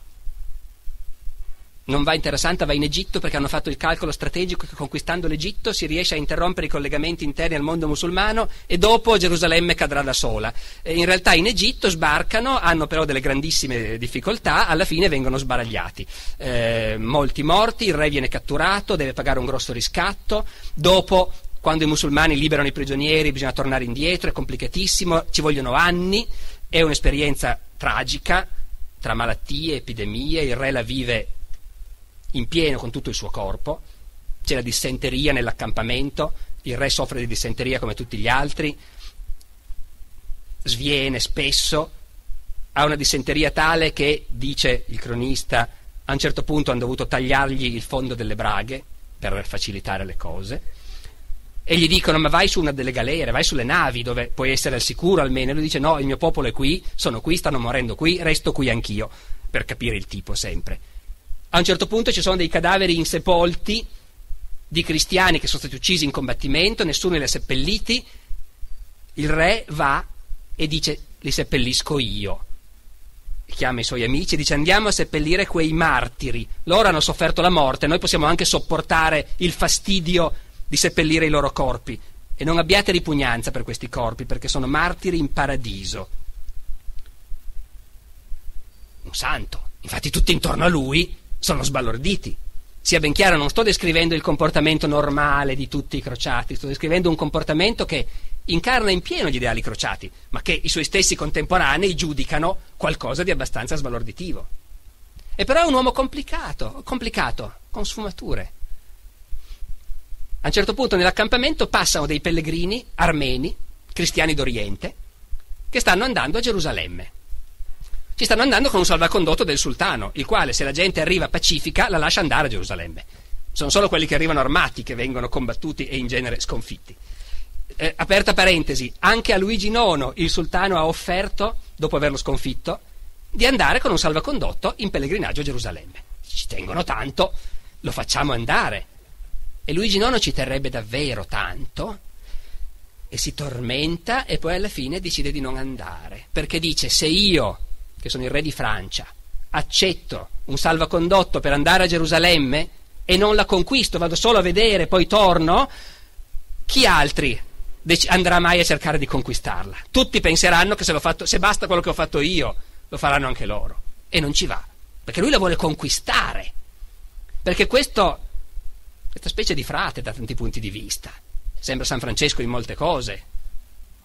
Non va interessante, va in Egitto, perché hanno fatto il calcolo strategico che conquistando l'Egitto si riesce a interrompere i collegamenti interni al mondo musulmano e dopo Gerusalemme cadrà da sola. E in realtà in Egitto sbarcano, hanno però delle grandissime difficoltà, alla fine vengono sbaragliati. Eh, molti morti, il re viene catturato, deve pagare un grosso riscatto, dopo quando i musulmani liberano i prigionieri bisogna tornare indietro, è complicatissimo, ci vogliono anni, è un'esperienza tragica, tra malattie, epidemie, il re la vive in pieno con tutto il suo corpo, c'è la dissenteria nell'accampamento, il re soffre di dissenteria come tutti gli altri, sviene spesso, ha una dissenteria tale che, dice il cronista, a un certo punto hanno dovuto tagliargli il fondo delle braghe per facilitare le cose, e gli dicono ma vai su una delle galere, vai sulle navi dove puoi essere al sicuro almeno, e lui dice no, il mio popolo è qui, sono qui, stanno morendo qui, resto qui anch'io, per capire il tipo sempre. A un certo punto ci sono dei cadaveri insepolti di cristiani che sono stati uccisi in combattimento, nessuno li ha seppelliti, il re va e dice li seppellisco io, chiama i suoi amici e dice andiamo a seppellire quei martiri, loro hanno sofferto la morte, noi possiamo anche sopportare il fastidio di seppellire i loro corpi, e non abbiate ripugnanza per questi corpi perché sono martiri in paradiso. Un santo, infatti tutti intorno a lui sono sbalorditi. Sia ben chiaro, non sto descrivendo il comportamento normale di tutti i crociati, sto descrivendo un comportamento che incarna in pieno gli ideali crociati, ma che i suoi stessi contemporanei giudicano qualcosa di abbastanza sbalorditivo. E però è un uomo complicato, complicato, con sfumature. A un certo punto nell'accampamento passano dei pellegrini armeni, cristiani d'Oriente, che stanno andando a Gerusalemme. Ci stanno andando con un salvacondotto del sultano, il quale, se la gente arriva pacifica, la lascia andare a Gerusalemme. Sono solo quelli che arrivano armati che vengono combattuti e in genere sconfitti. Eh, aperta parentesi, anche a Luigi nono il sultano ha offerto, dopo averlo sconfitto, di andare con un salvacondotto in pellegrinaggio a Gerusalemme. Ci tengono tanto, lo facciamo andare. E Luigi nono ci terrebbe davvero tanto e si tormenta e poi alla fine decide di non andare, perché dice: se io, che sono il re di Francia, accetto un salvacondotto per andare a Gerusalemme e non la conquisto, vado solo a vedere, poi torno, chi altri andrà mai a cercare di conquistarla? Tutti penseranno che se, l'ho fatto, se basta quello che ho fatto io, lo faranno anche loro. E non ci va, perché lui la vuole conquistare, perché questo... Questa specie di frate da tanti punti di vista. Sembra San Francesco in molte cose.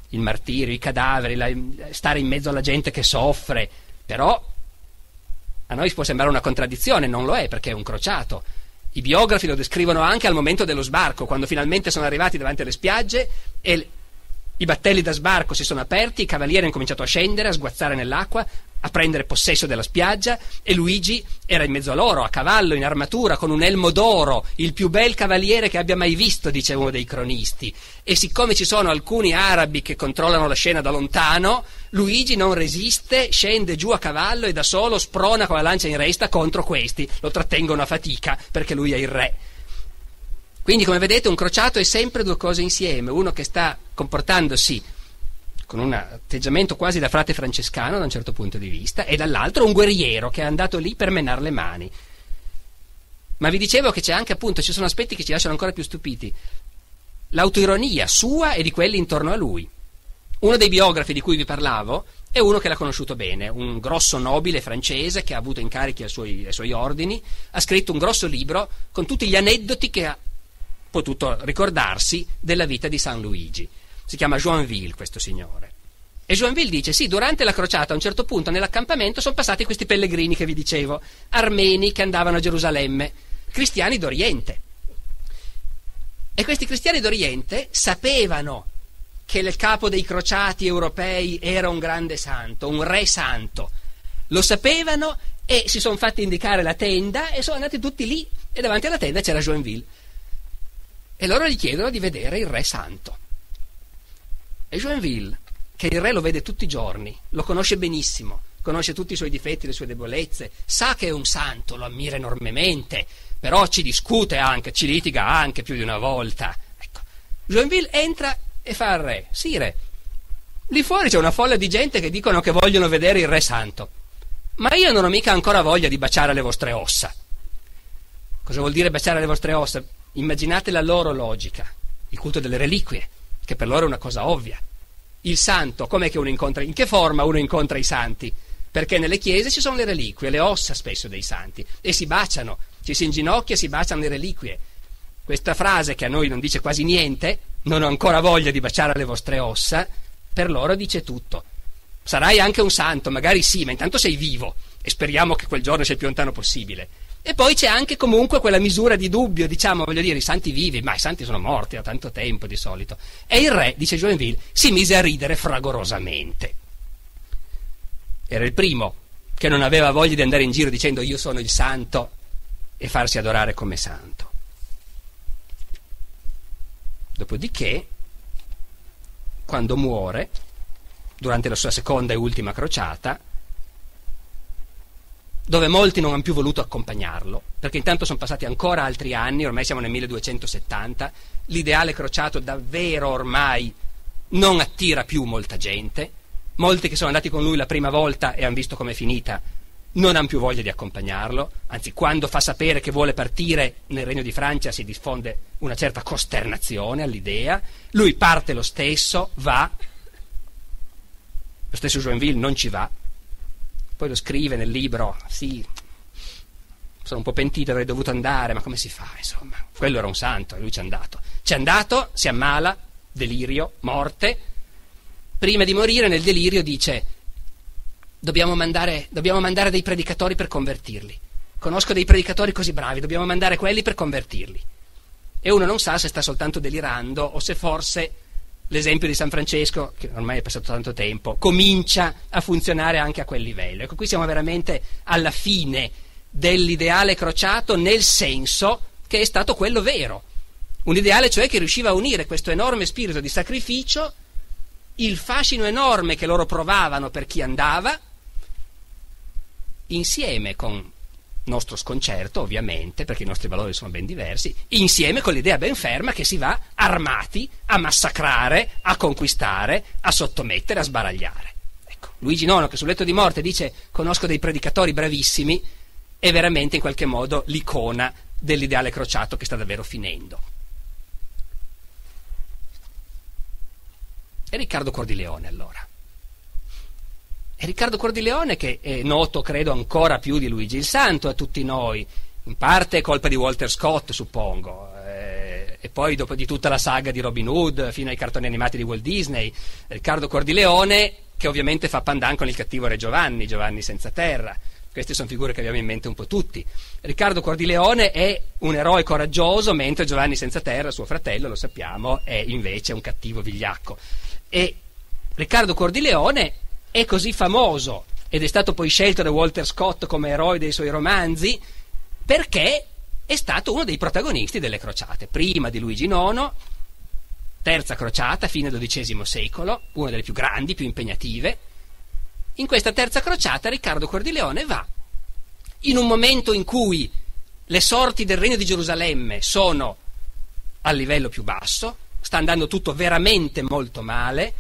Il martirio, i cadaveri, la, stare in mezzo alla gente che soffre. Però a noi può sembrare una contraddizione, non lo è, perché è un crociato. I biografi lo descrivono anche al momento dello sbarco, quando finalmente sono arrivati davanti alle spiagge e l- i battelli da sbarco si sono aperti, i cavalieri hanno cominciato a scendere, a sguazzare nell'acqua, a prendere possesso della spiaggia, e Luigi era in mezzo a loro, a cavallo, in armatura, con un elmo d'oro, il più bel cavaliere che abbia mai visto, dice uno dei cronisti. E siccome ci sono alcuni arabi che controllano la scena da lontano, Luigi non resiste, scende giù a cavallo e da solo sprona con la lancia in resta contro questi. Lo trattengono a fatica perché lui è il re. Quindi, come vedete, un crociato è sempre due cose insieme: uno che sta comportandosi con un atteggiamento quasi da frate francescano da un certo punto di vista, e dall'altro un guerriero che è andato lì per menare le mani. Ma vi dicevo che c'è anche, appunto, ci sono aspetti che ci lasciano ancora più stupiti: l'autoironia sua e di quelli intorno a lui. Uno dei biografi di cui vi parlavo è uno che l'ha conosciuto bene, un grosso nobile francese che ha avuto incarichi ai suoi, ai suoi ordini. Ha scritto un grosso libro con tutti gli aneddoti che ha potuto ricordarsi della vita di San Luigi. Si chiama Joinville questo signore, e Joinville dice: sì, durante la crociata a un certo punto nell'accampamento sono passati questi pellegrini che vi dicevo, armeni che andavano a Gerusalemme, cristiani d'Oriente, e questi cristiani d'Oriente sapevano che il capo dei crociati europei era un grande santo, un re santo, lo sapevano e si sono fatti indicare la tenda e sono andati tutti lì, e davanti alla tenda c'era Joinville e loro gli chiedono di vedere il re santo. E Joinville, che il re lo vede tutti i giorni, lo conosce benissimo, conosce tutti i suoi difetti, le sue debolezze, sa che è un santo, lo ammira enormemente, però ci discute anche, ci litiga anche più di una volta. Ecco, Joinville entra e fa al re: sì, re, lì fuori c'è una folla di gente che dicono che vogliono vedere il re santo, ma io non ho mica ancora voglia di baciare le vostre ossa. Cosa vuol dire baciare le vostre ossa? Immaginate la loro logica, il culto delle reliquie, che per loro è una cosa ovvia. Il santo, com'è che uno incontra, in che forma uno incontra i santi? Perché nelle chiese ci sono le reliquie, le ossa spesso dei santi, e si baciano, ci si inginocchia e si baciano le reliquie. Questa frase, che a noi non dice quasi niente, non ho ancora voglia di baciare le vostre ossa, per loro dice tutto. Sarai anche un santo, magari sì, ma intanto sei vivo e speriamo che quel giorno sia il più lontano possibile. E poi c'è anche comunque quella misura di dubbio, diciamo, voglio dire, i santi vivi, ma i santi sono morti da tanto tempo di solito. E il re, dice Joinville, si mise a ridere fragorosamente. Era il primo che non aveva voglia di andare in giro dicendo io sono il santo e farsi adorare come santo. Dopodiché, quando muore, durante la sua seconda e ultima crociata, dove molti non hanno più voluto accompagnarlo, perché intanto sono passati ancora altri anni, ormai siamo nel milleduecentosettanta, l'ideale crociato davvero ormai non attira più molta gente, molti che sono andati con lui la prima volta e hanno visto com'è finita non hanno più voglia di accompagnarlo, anzi quando fa sapere che vuole partire nel Regno di Francia si diffonde una certa costernazione all'idea, lui parte lo stesso, va, lo stesso Joinville non ci va. Poi lo scrive nel libro: sì, sono un po' pentito, avrei dovuto andare, ma come si fa, insomma, quello era un santo e lui c'è andato c'è andato, si ammala, delirio, morte. Prima di morire nel delirio dice: dobbiamo mandare, dobbiamo mandare dei predicatori per convertirli, conosco dei predicatori così bravi, dobbiamo mandare quelli per convertirli. e uno non sa se sta soltanto delirando o se forse l'esempio di San Francesco, che ormai è passato tanto tempo, comincia a funzionare anche a quel livello. Ecco, qui siamo veramente alla fine dell'ideale crociato, nel senso che è stato quello vero, un ideale cioè che riusciva a unire questo enorme spirito di sacrificio, il fascino enorme che loro provavano per chi andava, insieme con nostro sconcerto ovviamente, perché i nostri valori sono ben diversi, insieme con l'idea ben ferma che si va armati a massacrare, a conquistare, a sottomettere, a sbaragliare. Ecco, Luigi nono, che sul letto di morte dice conosco dei predicatori bravissimi, è veramente in qualche modo l'icona dell'ideale crociato che sta davvero finendo. E Riccardo Cuor di Leone allora. E Riccardo Cuor di Leone, che è noto credo ancora più di Luigi il Santo a tutti noi, in parte è colpa di Walter Scott suppongo, eh, e poi dopo di tutta la saga di Robin Hood fino ai cartoni animati di Walt Disney, Riccardo Cuor di Leone che ovviamente fa pandan con il cattivo Re Giovanni, Giovanni Senza Terra. Queste sono figure che abbiamo in mente un po' tutti. Riccardo Cuor di Leone è un eroe coraggioso, mentre Giovanni Senza Terra, suo fratello, lo sappiamo, è invece un cattivo vigliacco. E Riccardo Cuor di Leone è così famoso, ed è stato poi scelto da Walter Scott come eroe dei suoi romanzi, perché è stato uno dei protagonisti delle crociate, prima di Luigi nono, terza crociata, fine dodicesimo secolo, una delle più grandi, più impegnative. In questa terza crociata Riccardo Cuor di Leone va in un momento in cui le sorti del regno di Gerusalemme sono al livello più basso, sta andando tutto veramente molto male,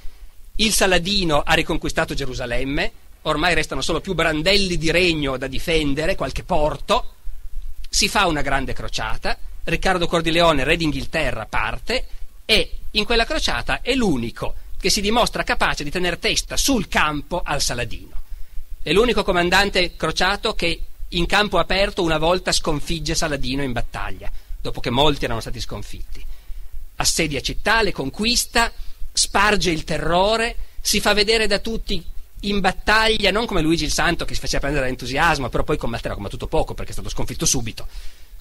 il Saladino ha riconquistato Gerusalemme, ormai restano solo più brandelli di regno da difendere, qualche porto, si fa una grande crociata, Riccardo Cuor di Leone, re d'Inghilterra, parte e in quella crociata è l'unico che si dimostra capace di tenere testa sul campo al Saladino. È l'unico comandante crociato che in campo aperto una volta sconfigge Saladino in battaglia, dopo che molti erano stati sconfitti. Assedia città, le conquista, sparge il terrore, si fa vedere da tutti in battaglia, non come Luigi il Santo che si faceva prendere dall'entusiasmo, però poi combatterà ha combattuto poco perché è stato sconfitto subito.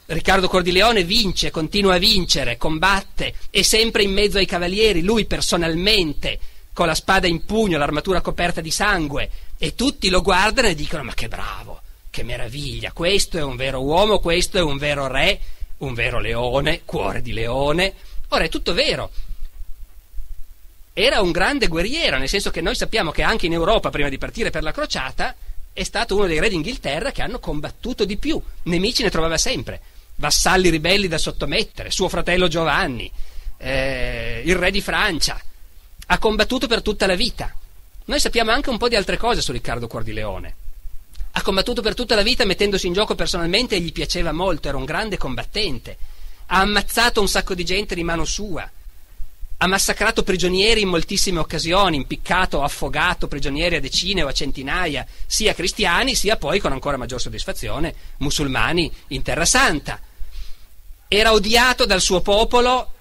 Riccardo Cuor di Leone vince, continua a vincere, combatte, è sempre in mezzo ai cavalieri, lui personalmente, con la spada in pugno, l'armatura coperta di sangue, e tutti lo guardano e dicono ma che bravo, che meraviglia, questo è un vero uomo, questo è un vero re, un vero leone, Cuore di Leone. Ora è tutto vero, era un grande guerriero, nel senso che noi sappiamo che anche in Europa prima di partire per la crociata è stato uno dei re d'Inghilterra che hanno combattuto di più, nemici ne trovava sempre, vassalli ribelli da sottomettere, suo fratello Giovanni, eh, il re di Francia, ha combattuto per tutta la vita. Noi sappiamo anche un po' di altre cose su Riccardo Cuor di Leone, ha combattuto per tutta la vita mettendosi in gioco personalmente e gli piaceva molto, era un grande combattente, ha ammazzato un sacco di gente di mano sua, ha massacrato prigionieri in moltissime occasioni, impiccato o affogato prigionieri a decine o a centinaia, sia cristiani sia poi, con ancora maggior soddisfazione, musulmani in Terra Santa. Era odiato dal suo popolo,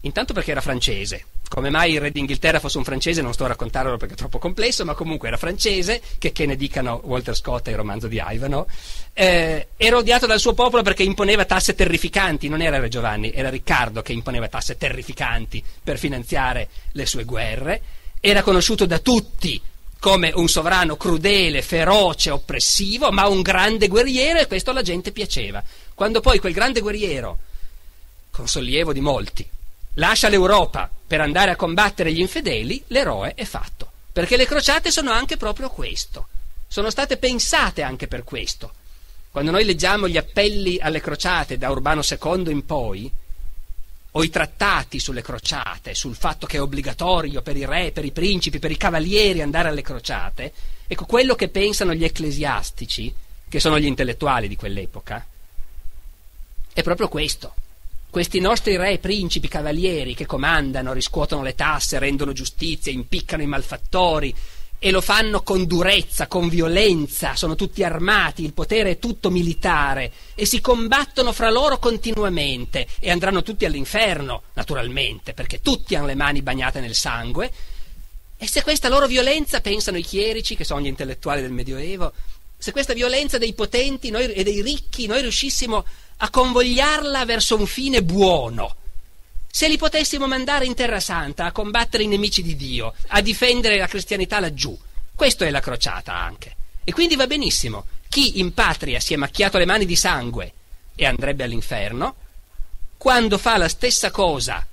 intanto perché era francese, come mai il re d'Inghilterra fosse un francese non sto a raccontarlo perché è troppo complesso, ma comunque era francese, che, che ne dicano Walter Scott e il romanzo di Ivano. Eh, era odiato dal suo popolo perché imponeva tasse terrificanti, non era Re Giovanni, era Riccardo che imponeva tasse terrificanti per finanziare le sue guerre, era conosciuto da tutti come un sovrano crudele, feroce, oppressivo, ma un grande guerriero, e questo alla gente piaceva. Quando poi quel grande guerriero, con sollievo di molti, lascia l'Europa per andare a combattere gli infedeli, l'eroe è fatto, perché le crociate sono anche proprio questo, sono state pensate anche per questo. Quando noi leggiamo gli appelli alle crociate da Urbano secondo in poi, o i trattati sulle crociate, sul fatto che è obbligatorio per i re, per i principi, per i cavalieri andare alle crociate, ecco quello che pensano gli ecclesiastici, che sono gli intellettuali di quell'epoca, è proprio questo. Questi nostri re, principi, cavalieri che comandano, riscuotono le tasse, rendono giustizia, impiccano i malfattori e lo fanno con durezza, con violenza, sono tutti armati, il potere è tutto militare e si combattono fra loro continuamente e andranno tutti all'inferno, naturalmente, perché tutti hanno le mani bagnate nel sangue. E se questa loro violenza, pensano i chierici, che sono gli intellettuali del Medioevo, se questa violenza dei potenti noi, e dei ricchi noi riuscissimo a convogliarla verso un fine buono. Se li potessimo mandare in Terra Santa a combattere i nemici di Dio, a difendere la cristianità laggiù, questo è la crociata anche. E quindi va benissimo. Chi in patria si è macchiato le mani di sangue e andrebbe all'inferno, quando fa la stessa cosa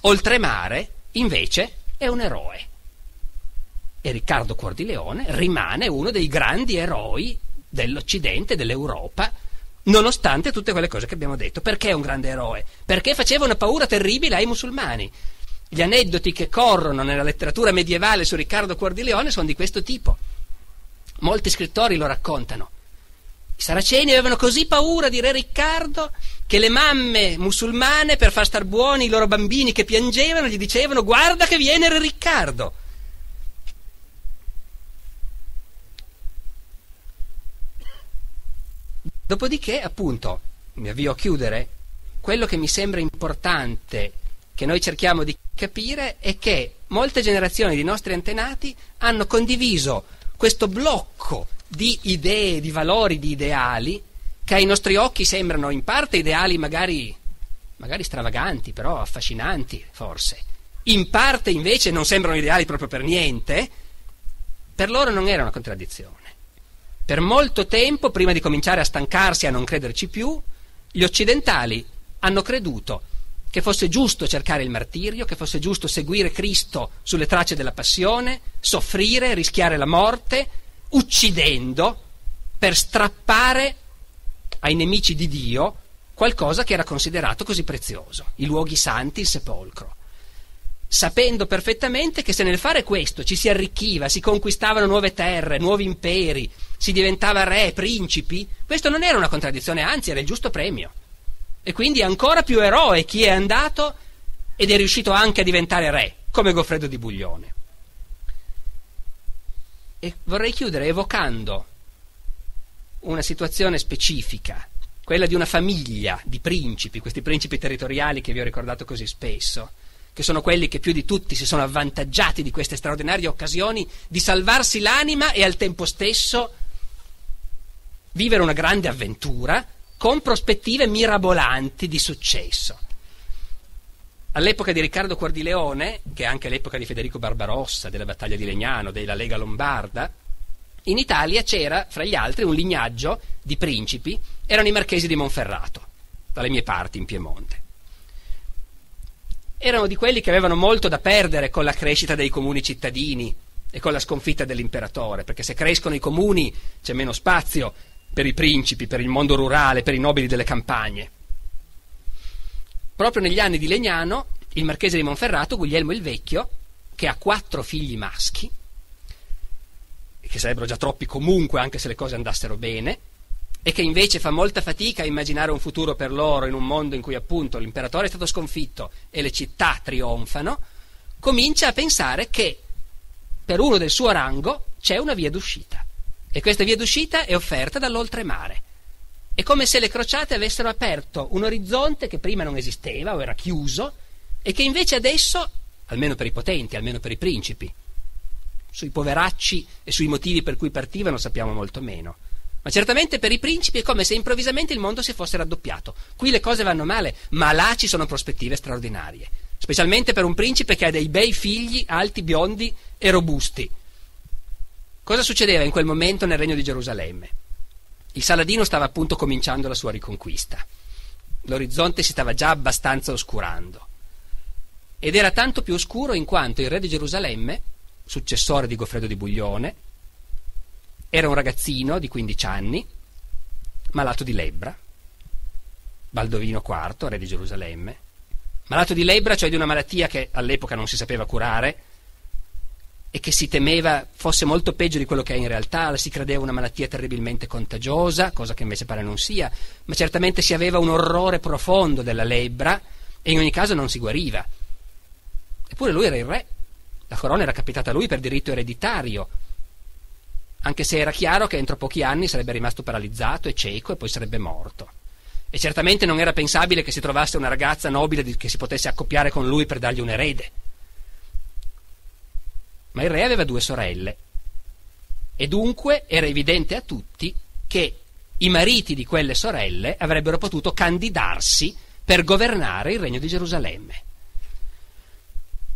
oltremare, invece, è un eroe. E Riccardo Cuor di Leone rimane uno dei grandi eroi dell'Occidente, dell'Europa, nonostante tutte quelle cose che abbiamo detto. Perché è un grande eroe? Perché faceva una paura terribile ai musulmani. Gli aneddoti che corrono nella letteratura medievale su Riccardo Cuor di Leone sono di questo tipo. Molti scrittori lo raccontano. I saraceni avevano così paura di re Riccardo che le mamme musulmane, per far star buoni i loro bambini che piangevano, gli dicevano: guarda che viene re Riccardo. Dopodiché, appunto, mi avvio a chiudere, quello che mi sembra importante che noi cerchiamo di capire è che molte generazioni di nostri antenati hanno condiviso questo blocco di idee, di valori, di ideali, che ai nostri occhi sembrano in parte ideali magari, magari stravaganti, però affascinanti forse, in parte invece non sembrano ideali proprio per niente. Per loro non era una contraddizione. Per molto tempo, prima di cominciare a stancarsi e a non crederci più, gli occidentali hanno creduto che fosse giusto cercare il martirio, che fosse giusto seguire Cristo sulle tracce della passione, soffrire, rischiare la morte, uccidendo per strappare ai nemici di Dio qualcosa che era considerato così prezioso, i luoghi santi, il sepolcro. Sapendo perfettamente che se nel fare questo ci si arricchiva, si conquistavano nuove terre, nuovi imperi, si diventava re, principi, questo non era una contraddizione, anzi era il giusto premio. E quindi ancora più eroe chi è andato ed è riuscito anche a diventare re, come Goffredo di Buglione. E vorrei chiudere evocando una situazione specifica, quella di una famiglia di principi, questi principi territoriali che vi ho ricordato così spesso, che sono quelli che più di tutti si sono avvantaggiati di queste straordinarie occasioni di salvarsi l'anima e al tempo stesso vivere una grande avventura con prospettive mirabolanti di successo. All'epoca di Riccardo Cuor di Leone, che è anche l'epoca di Federico Barbarossa, della battaglia di Legnano, della Lega Lombarda, in Italia c'era, fra gli altri, un lignaggio di principi, erano i marchesi di Monferrato, dalle mie parti in Piemonte. Erano di quelli che avevano molto da perdere con la crescita dei comuni cittadini e con la sconfitta dell'imperatore, perché se crescono i comuni c'è meno spazio per i principi, per il mondo rurale, per i nobili delle campagne. Proprio negli anni di Legnano, il marchese di Monferrato, Guglielmo il Vecchio, che ha quattro figli maschi, che sarebbero già troppi comunque anche se le cose andassero bene, e che invece fa molta fatica a immaginare un futuro per loro in un mondo in cui appunto l'imperatore è stato sconfitto e le città trionfano, comincia a pensare che per uno del suo rango c'è una via d'uscita. E questa via d'uscita è offerta dall'oltremare. È come se le crociate avessero aperto un orizzonte che prima non esisteva o era chiuso e che invece adesso, almeno per i potenti, almeno per i principi, sui poveracci e sui motivi per cui partivano sappiamo molto meno, ma certamente per i principi è come se improvvisamente il mondo si fosse raddoppiato. Qui le cose vanno male, ma là ci sono prospettive straordinarie, specialmente per un principe che ha dei bei figli alti, biondi e robusti. Cosa succedeva in quel momento nel regno di Gerusalemme? Il Saladino stava appunto cominciando la sua riconquista. L'orizzonte si stava già abbastanza oscurando. Ed era tanto più oscuro in quanto il re di Gerusalemme, successore di Goffredo di Buglione, era un ragazzino di quindici anni, malato di lebbra. Baldovino quarto, re di Gerusalemme, malato di lebbra, cioè di una malattia che all'epoca non si sapeva curare, e che si temeva fosse molto peggio di quello che è in realtà, si credeva una malattia terribilmente contagiosa, cosa che invece pare non sia, ma certamente si aveva un orrore profondo della lebbra e in ogni caso non si guariva. Eppure lui era il re, la corona era capitata a lui per diritto ereditario, anche se era chiaro che entro pochi anni sarebbe rimasto paralizzato e cieco e poi sarebbe morto. E certamente non era pensabile che si trovasse una ragazza nobile che si potesse accoppiare con lui per dargli un erede. Ma il re aveva due sorelle e dunque era evidente a tutti che i mariti di quelle sorelle avrebbero potuto candidarsi per governare il regno di Gerusalemme.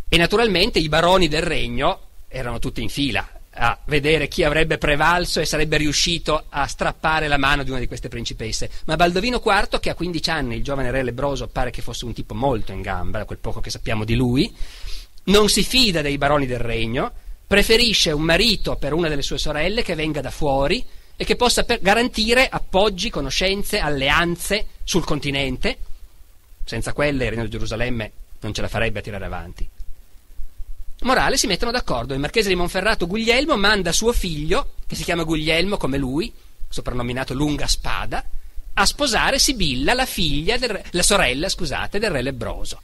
E naturalmente i baroni del regno erano tutti in fila a vedere chi avrebbe prevalso e sarebbe riuscito a strappare la mano di una di queste principesse. Ma Baldovino quarto, che a quindici anni, il giovane re lebbroso, pare che fosse un tipo molto in gamba, da quel poco che sappiamo di lui, non si fida dei baroni del regno, preferisce un marito per una delle sue sorelle che venga da fuori e che possa per- garantire appoggi, conoscenze, alleanze sul continente. Senza quelle il regno di Gerusalemme non ce la farebbe a tirare avanti. Morale, si mettono d'accordo. Il marchese di Monferrato Guglielmo manda suo figlio, che si chiama Guglielmo come lui, soprannominato Lunga Spada, a sposare Sibilla, la figlia del re, la sorella, scusate, del re lebbroso.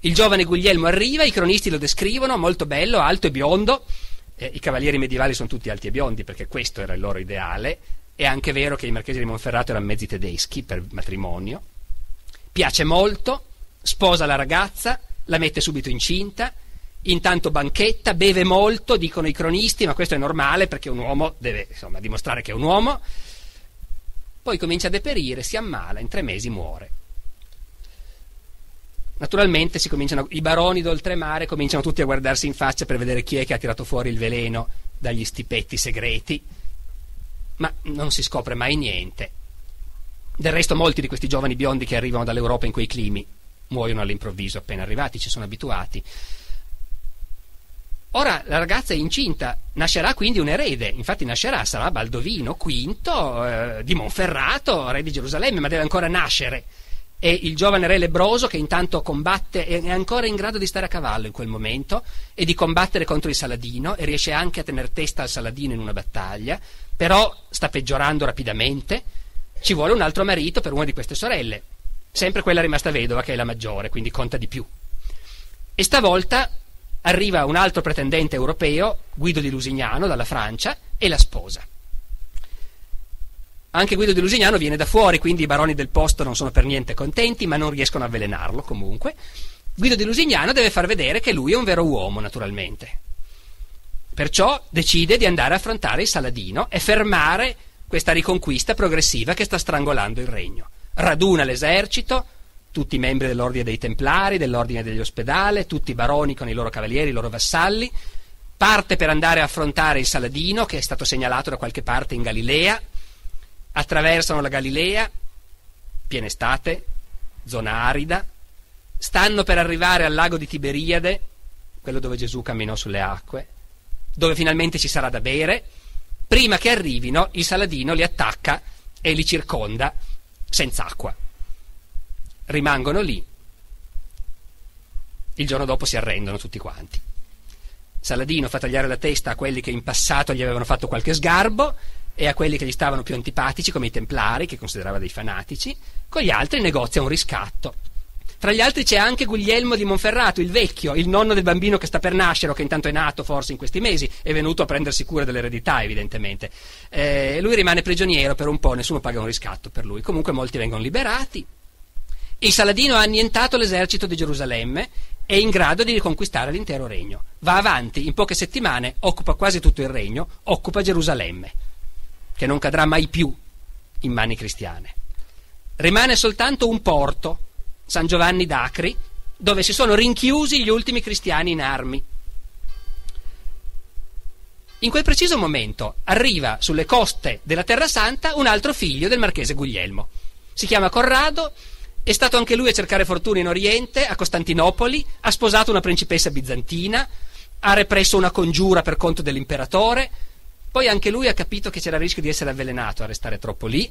Il giovane Guglielmo arriva, i cronisti lo descrivono, molto bello, alto e biondo. Eh, i cavalieri medievali sono tutti alti e biondi perché questo era il loro ideale. È anche vero che i marchesi di Monferrato erano mezzi tedeschi per matrimonio. Piace molto, sposa la ragazza, la mette subito incinta. Intanto banchetta, beve molto, dicono i cronisti, ma questo è normale perché un uomo deve, insomma, dimostrare che è un uomo. Poi comincia a deperire, si ammala, in tre mesi muore. Naturalmente si cominciano, i baroni d'oltremare cominciano tutti a guardarsi in faccia per vedere chi è che ha tirato fuori il veleno dagli stipetti segreti, ma non si scopre mai niente. Del resto molti di questi giovani biondi che arrivano dall'Europa in quei climi muoiono all'improvviso, appena arrivati, ci sono abituati. Ora la ragazza è incinta, nascerà quindi un erede, infatti nascerà, sarà Baldovino quinto eh, di Monferrato, re di Gerusalemme, ma deve ancora nascere. E il giovane re lebbroso, che intanto combatte, è ancora in grado di stare a cavallo in quel momento e di combattere contro il Saladino, e riesce anche a tener testa al Saladino in una battaglia, però sta peggiorando rapidamente. Ci vuole un altro marito per una di queste sorelle, sempre quella rimasta vedova, che è la maggiore, quindi conta di più. E stavolta arriva un altro pretendente europeo, Guido di Lusignano, dalla Francia, e la sposa. Anche Guido di Lusignano viene da fuori, quindi i baroni del posto non sono per niente contenti, ma non riescono a avvelenarlo comunque. Guido di Lusignano deve far vedere che lui è un vero uomo, naturalmente. Perciò decide di andare a affrontare il Saladino e fermare questa riconquista progressiva che sta strangolando il regno. Raduna l'esercito, tutti i membri dell'ordine dei Templari, dell'ordine degli Ospedale, tutti i baroni con i loro cavalieri, i loro vassalli, parte per andare a affrontare il Saladino, che è stato segnalato da qualche parte in Galilea. Attraversano la Galilea, piena estate, zona arida, stanno per arrivare al lago di Tiberiade, quello dove Gesù camminò sulle acque, dove finalmente ci sarà da bere. Prima che arrivino, il Saladino li attacca e li circonda senza acqua. Rimangono lì. Il giorno dopo si arrendono tutti quanti. Saladino fa tagliare la testa a quelli che in passato gli avevano fatto qualche sgarbo e a quelli che gli stavano più antipatici, come i Templari, che considerava dei fanatici. Con gli altri negozia un riscatto. Tra gli altri c'è anche Guglielmo di Monferrato, il vecchio, il nonno del bambino che sta per nascere, o che intanto è nato forse in questi mesi, è venuto a prendersi cura dell'eredità, evidentemente. Eh, lui rimane prigioniero per un po', nessuno paga un riscatto per lui. Comunque molti vengono liberati. Il Saladino ha annientato l'esercito di Gerusalemme, è in grado di riconquistare l'intero regno. Va avanti, in poche settimane occupa quasi tutto il regno, occupa Gerusalemme, che non cadrà mai più in mani cristiane. Rimane soltanto un porto, San Giovanni d'Acri, dove si sono rinchiusi gli ultimi cristiani in armi. In quel preciso momento arriva sulle coste della Terra Santa un altro figlio del marchese Guglielmo. Si chiama Corrado. È stato anche lui a cercare fortuna in Oriente, a Costantinopoli, ha sposato una principessa bizantina, ha represso una congiura per conto dell'imperatore, poi anche lui ha capito che c'era il rischio di essere avvelenato a restare troppo lì,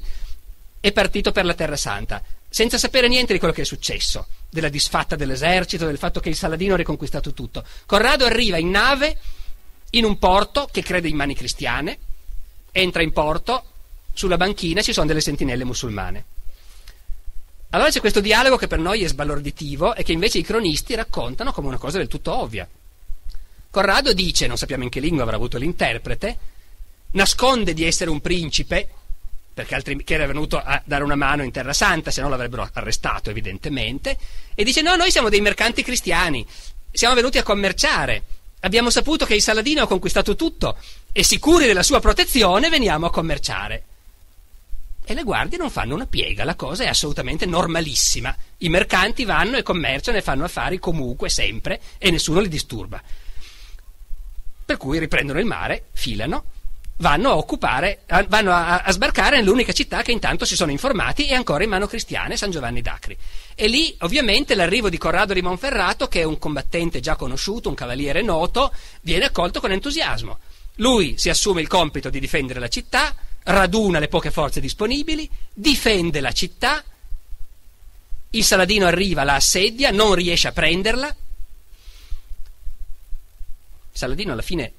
è partito per la Terra Santa, senza sapere niente di quello che è successo, della disfatta dell'esercito, del fatto che il Saladino ha riconquistato tutto. Corrado arriva in nave in un porto che crede in mani cristiane, entra in porto, sulla banchina ci sono delle sentinelle musulmane. Allora c'è questo dialogo che per noi è sbalorditivo e che invece i cronisti raccontano come una cosa del tutto ovvia. Corrado dice, non sappiamo in che lingua avrà avuto l'interprete, nasconde di essere un principe, perché altrimenti era venuto a dare una mano in Terra Santa, se no l'avrebbero arrestato evidentemente, e dice no, noi siamo dei mercanti cristiani, siamo venuti a commerciare, abbiamo saputo che il Saladino ha conquistato tutto e sicuri della sua protezione veniamo a commerciare. e le guardie non fanno una piega, la cosa è assolutamente normalissima. I mercanti vanno e commerciano e fanno affari comunque, sempre, e nessuno li disturba. Per cui riprendono il mare, filano, vanno a occupare, a, vanno a, a sbarcare nell'unica città che intanto si sono informati è ancora in mano cristiana, San Giovanni d'Acri. E lì ovviamente l'arrivo di Corrado di Monferrato, che è un combattente già conosciuto, un cavaliere noto, viene accolto con entusiasmo. Lui si assume il compito di difendere la città, raduna le poche forze disponibili, difende la città, il Saladino arriva, la assedia, non riesce a prenderla. Saladino alla fine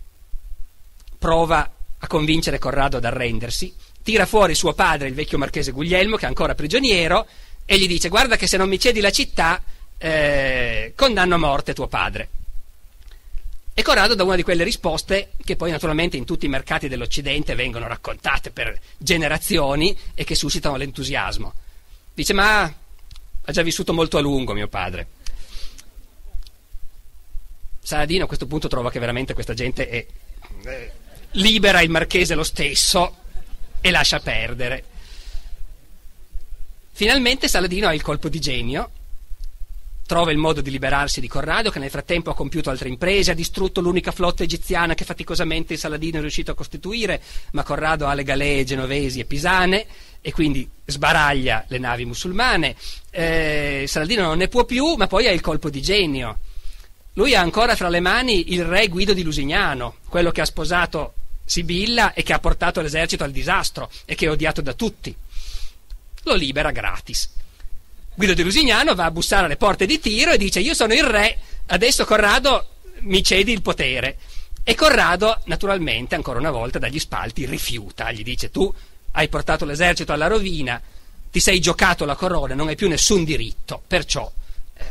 prova a convincere Corrado ad arrendersi, tira fuori suo padre, il vecchio marchese Guglielmo, che è ancora prigioniero, e gli dice: guarda che se non mi cedi la città eh, condanno a morte tuo padre. E Corrado dà una di quelle risposte che poi naturalmente in tutti i mercati dell'Occidente vengono raccontate per generazioni e che suscitano l'entusiasmo. Dice: ma ha già vissuto molto a lungo mio padre. Saladino a questo punto trova che veramente questa gente è, eh, libera il marchese lo stesso e lascia perdere. Finalmente Saladino ha il colpo di genio, trova il modo di liberarsi di Corrado, che nel frattempo ha compiuto altre imprese, ha distrutto l'unica flotta egiziana che faticosamente Saladino è riuscito a costituire, ma Corrado ha le galee genovesi e pisane e quindi sbaraglia le navi musulmane. Eh, Saladino non ne può più, ma poi ha il colpo di genio. Lui ha ancora tra le mani il re Guido di Lusignano, quello che ha sposato Sibilla e che ha portato l'esercito al disastro e che è odiato da tutti. Lo libera gratis. Guido di Lusignano va a bussare alle porte di Tiro e dice: io sono il re, adesso Corrado mi cedi il potere. E Corrado naturalmente ancora una volta dagli spalti rifiuta, gli dice: tu hai portato l'esercito alla rovina, ti sei giocato la corona, non hai più nessun diritto, perciò eh.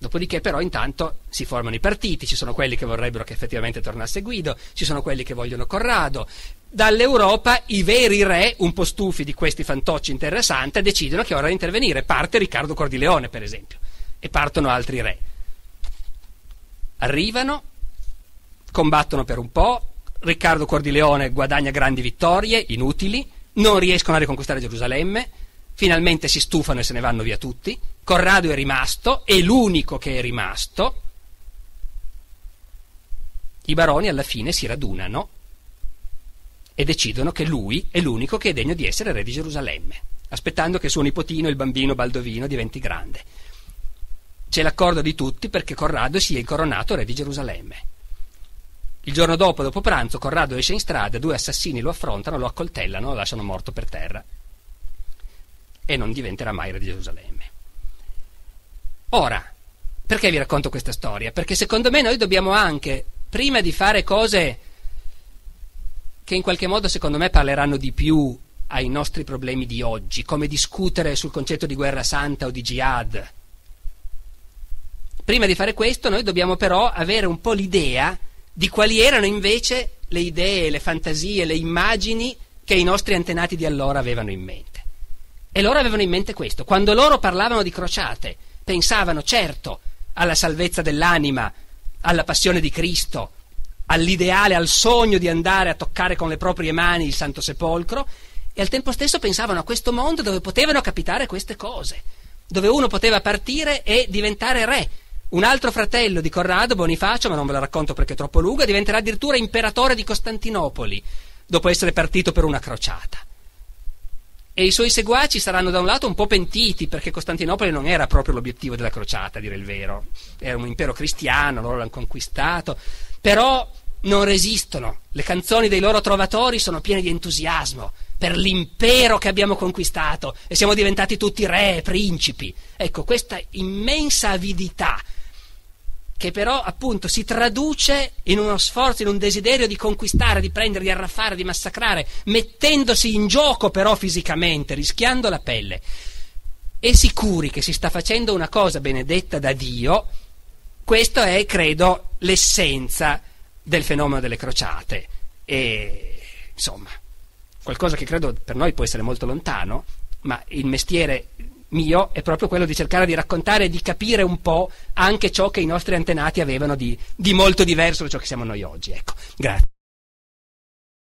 Dopodiché però intanto si formano i partiti, ci sono quelli che vorrebbero che effettivamente tornasse Guido, ci sono quelli che vogliono Corrado. Dall'Europa i veri re, un po' stufi di questi fantocci in Terra Santa, decidono che è ora di intervenire. Parte Riccardo Cuor di Leone, per esempio, e partono altri re. Arrivano, combattono per un po', Riccardo Cuor di Leone guadagna grandi vittorie, inutili, non riescono a riconquistare Gerusalemme, finalmente si stufano e se ne vanno via tutti. Corrado è rimasto, è l'unico che è rimasto. I baroni alla fine si radunano e decidono che lui è l'unico che è degno di essere re di Gerusalemme, aspettando che suo nipotino, il bambino Baldovino, diventi grande. C'è l'accordo di tutti perché Corrado sia incoronato re di Gerusalemme. Il giorno dopo, dopo pranzo, Corrado esce in strada, due assassini lo affrontano, lo accoltellano, lo lasciano morto per terra e non diventerà mai re di Gerusalemme. Ora, perché vi racconto questa storia? Perché secondo me noi dobbiamo anche, prima di fare cose che in qualche modo secondo me parleranno di più ai nostri problemi di oggi, come discutere sul concetto di guerra santa o di jihad. Prima di fare questo noi dobbiamo però avere un po' l'idea di quali erano invece le idee, le fantasie, le immagini che i nostri antenati di allora avevano in mente. E loro avevano in mente questo. Quando loro parlavano di crociate, pensavano certo alla salvezza dell'anima, alla passione di Cristo, all'ideale, al sogno di andare a toccare con le proprie mani il Santo Sepolcro, e al tempo stesso pensavano a questo mondo dove potevano capitare queste cose, dove uno poteva partire e diventare re. Un altro fratello di Corrado, Bonifacio, ma non ve lo racconto perché è troppo lungo, diventerà addirittura imperatore di Costantinopoli dopo essere partito per una crociata. E i suoi seguaci saranno da un lato un po' pentiti, perché Costantinopoli non era proprio l'obiettivo della crociata, a dire il vero. Era un impero cristiano, loro l'hanno conquistato, però non resistono. Le canzoni dei loro trovatori sono piene di entusiasmo per l'impero che abbiamo conquistato e siamo diventati tutti re e principi. Ecco, questa immensa avidità che però appunto si traduce in uno sforzo, in un desiderio di conquistare, di prendere, di arraffare, di massacrare, mettendosi in gioco però fisicamente, rischiando la pelle, e sicuri che si sta facendo una cosa benedetta da Dio. Questo è, credo, l'essenza del fenomeno delle crociate, e insomma qualcosa che credo per noi può essere molto lontano, ma il mestiere mio è proprio quello di cercare di raccontare e di capire un po' anche ciò che i nostri antenati avevano di, di molto diverso da ciò che siamo noi oggi. Ecco, grazie.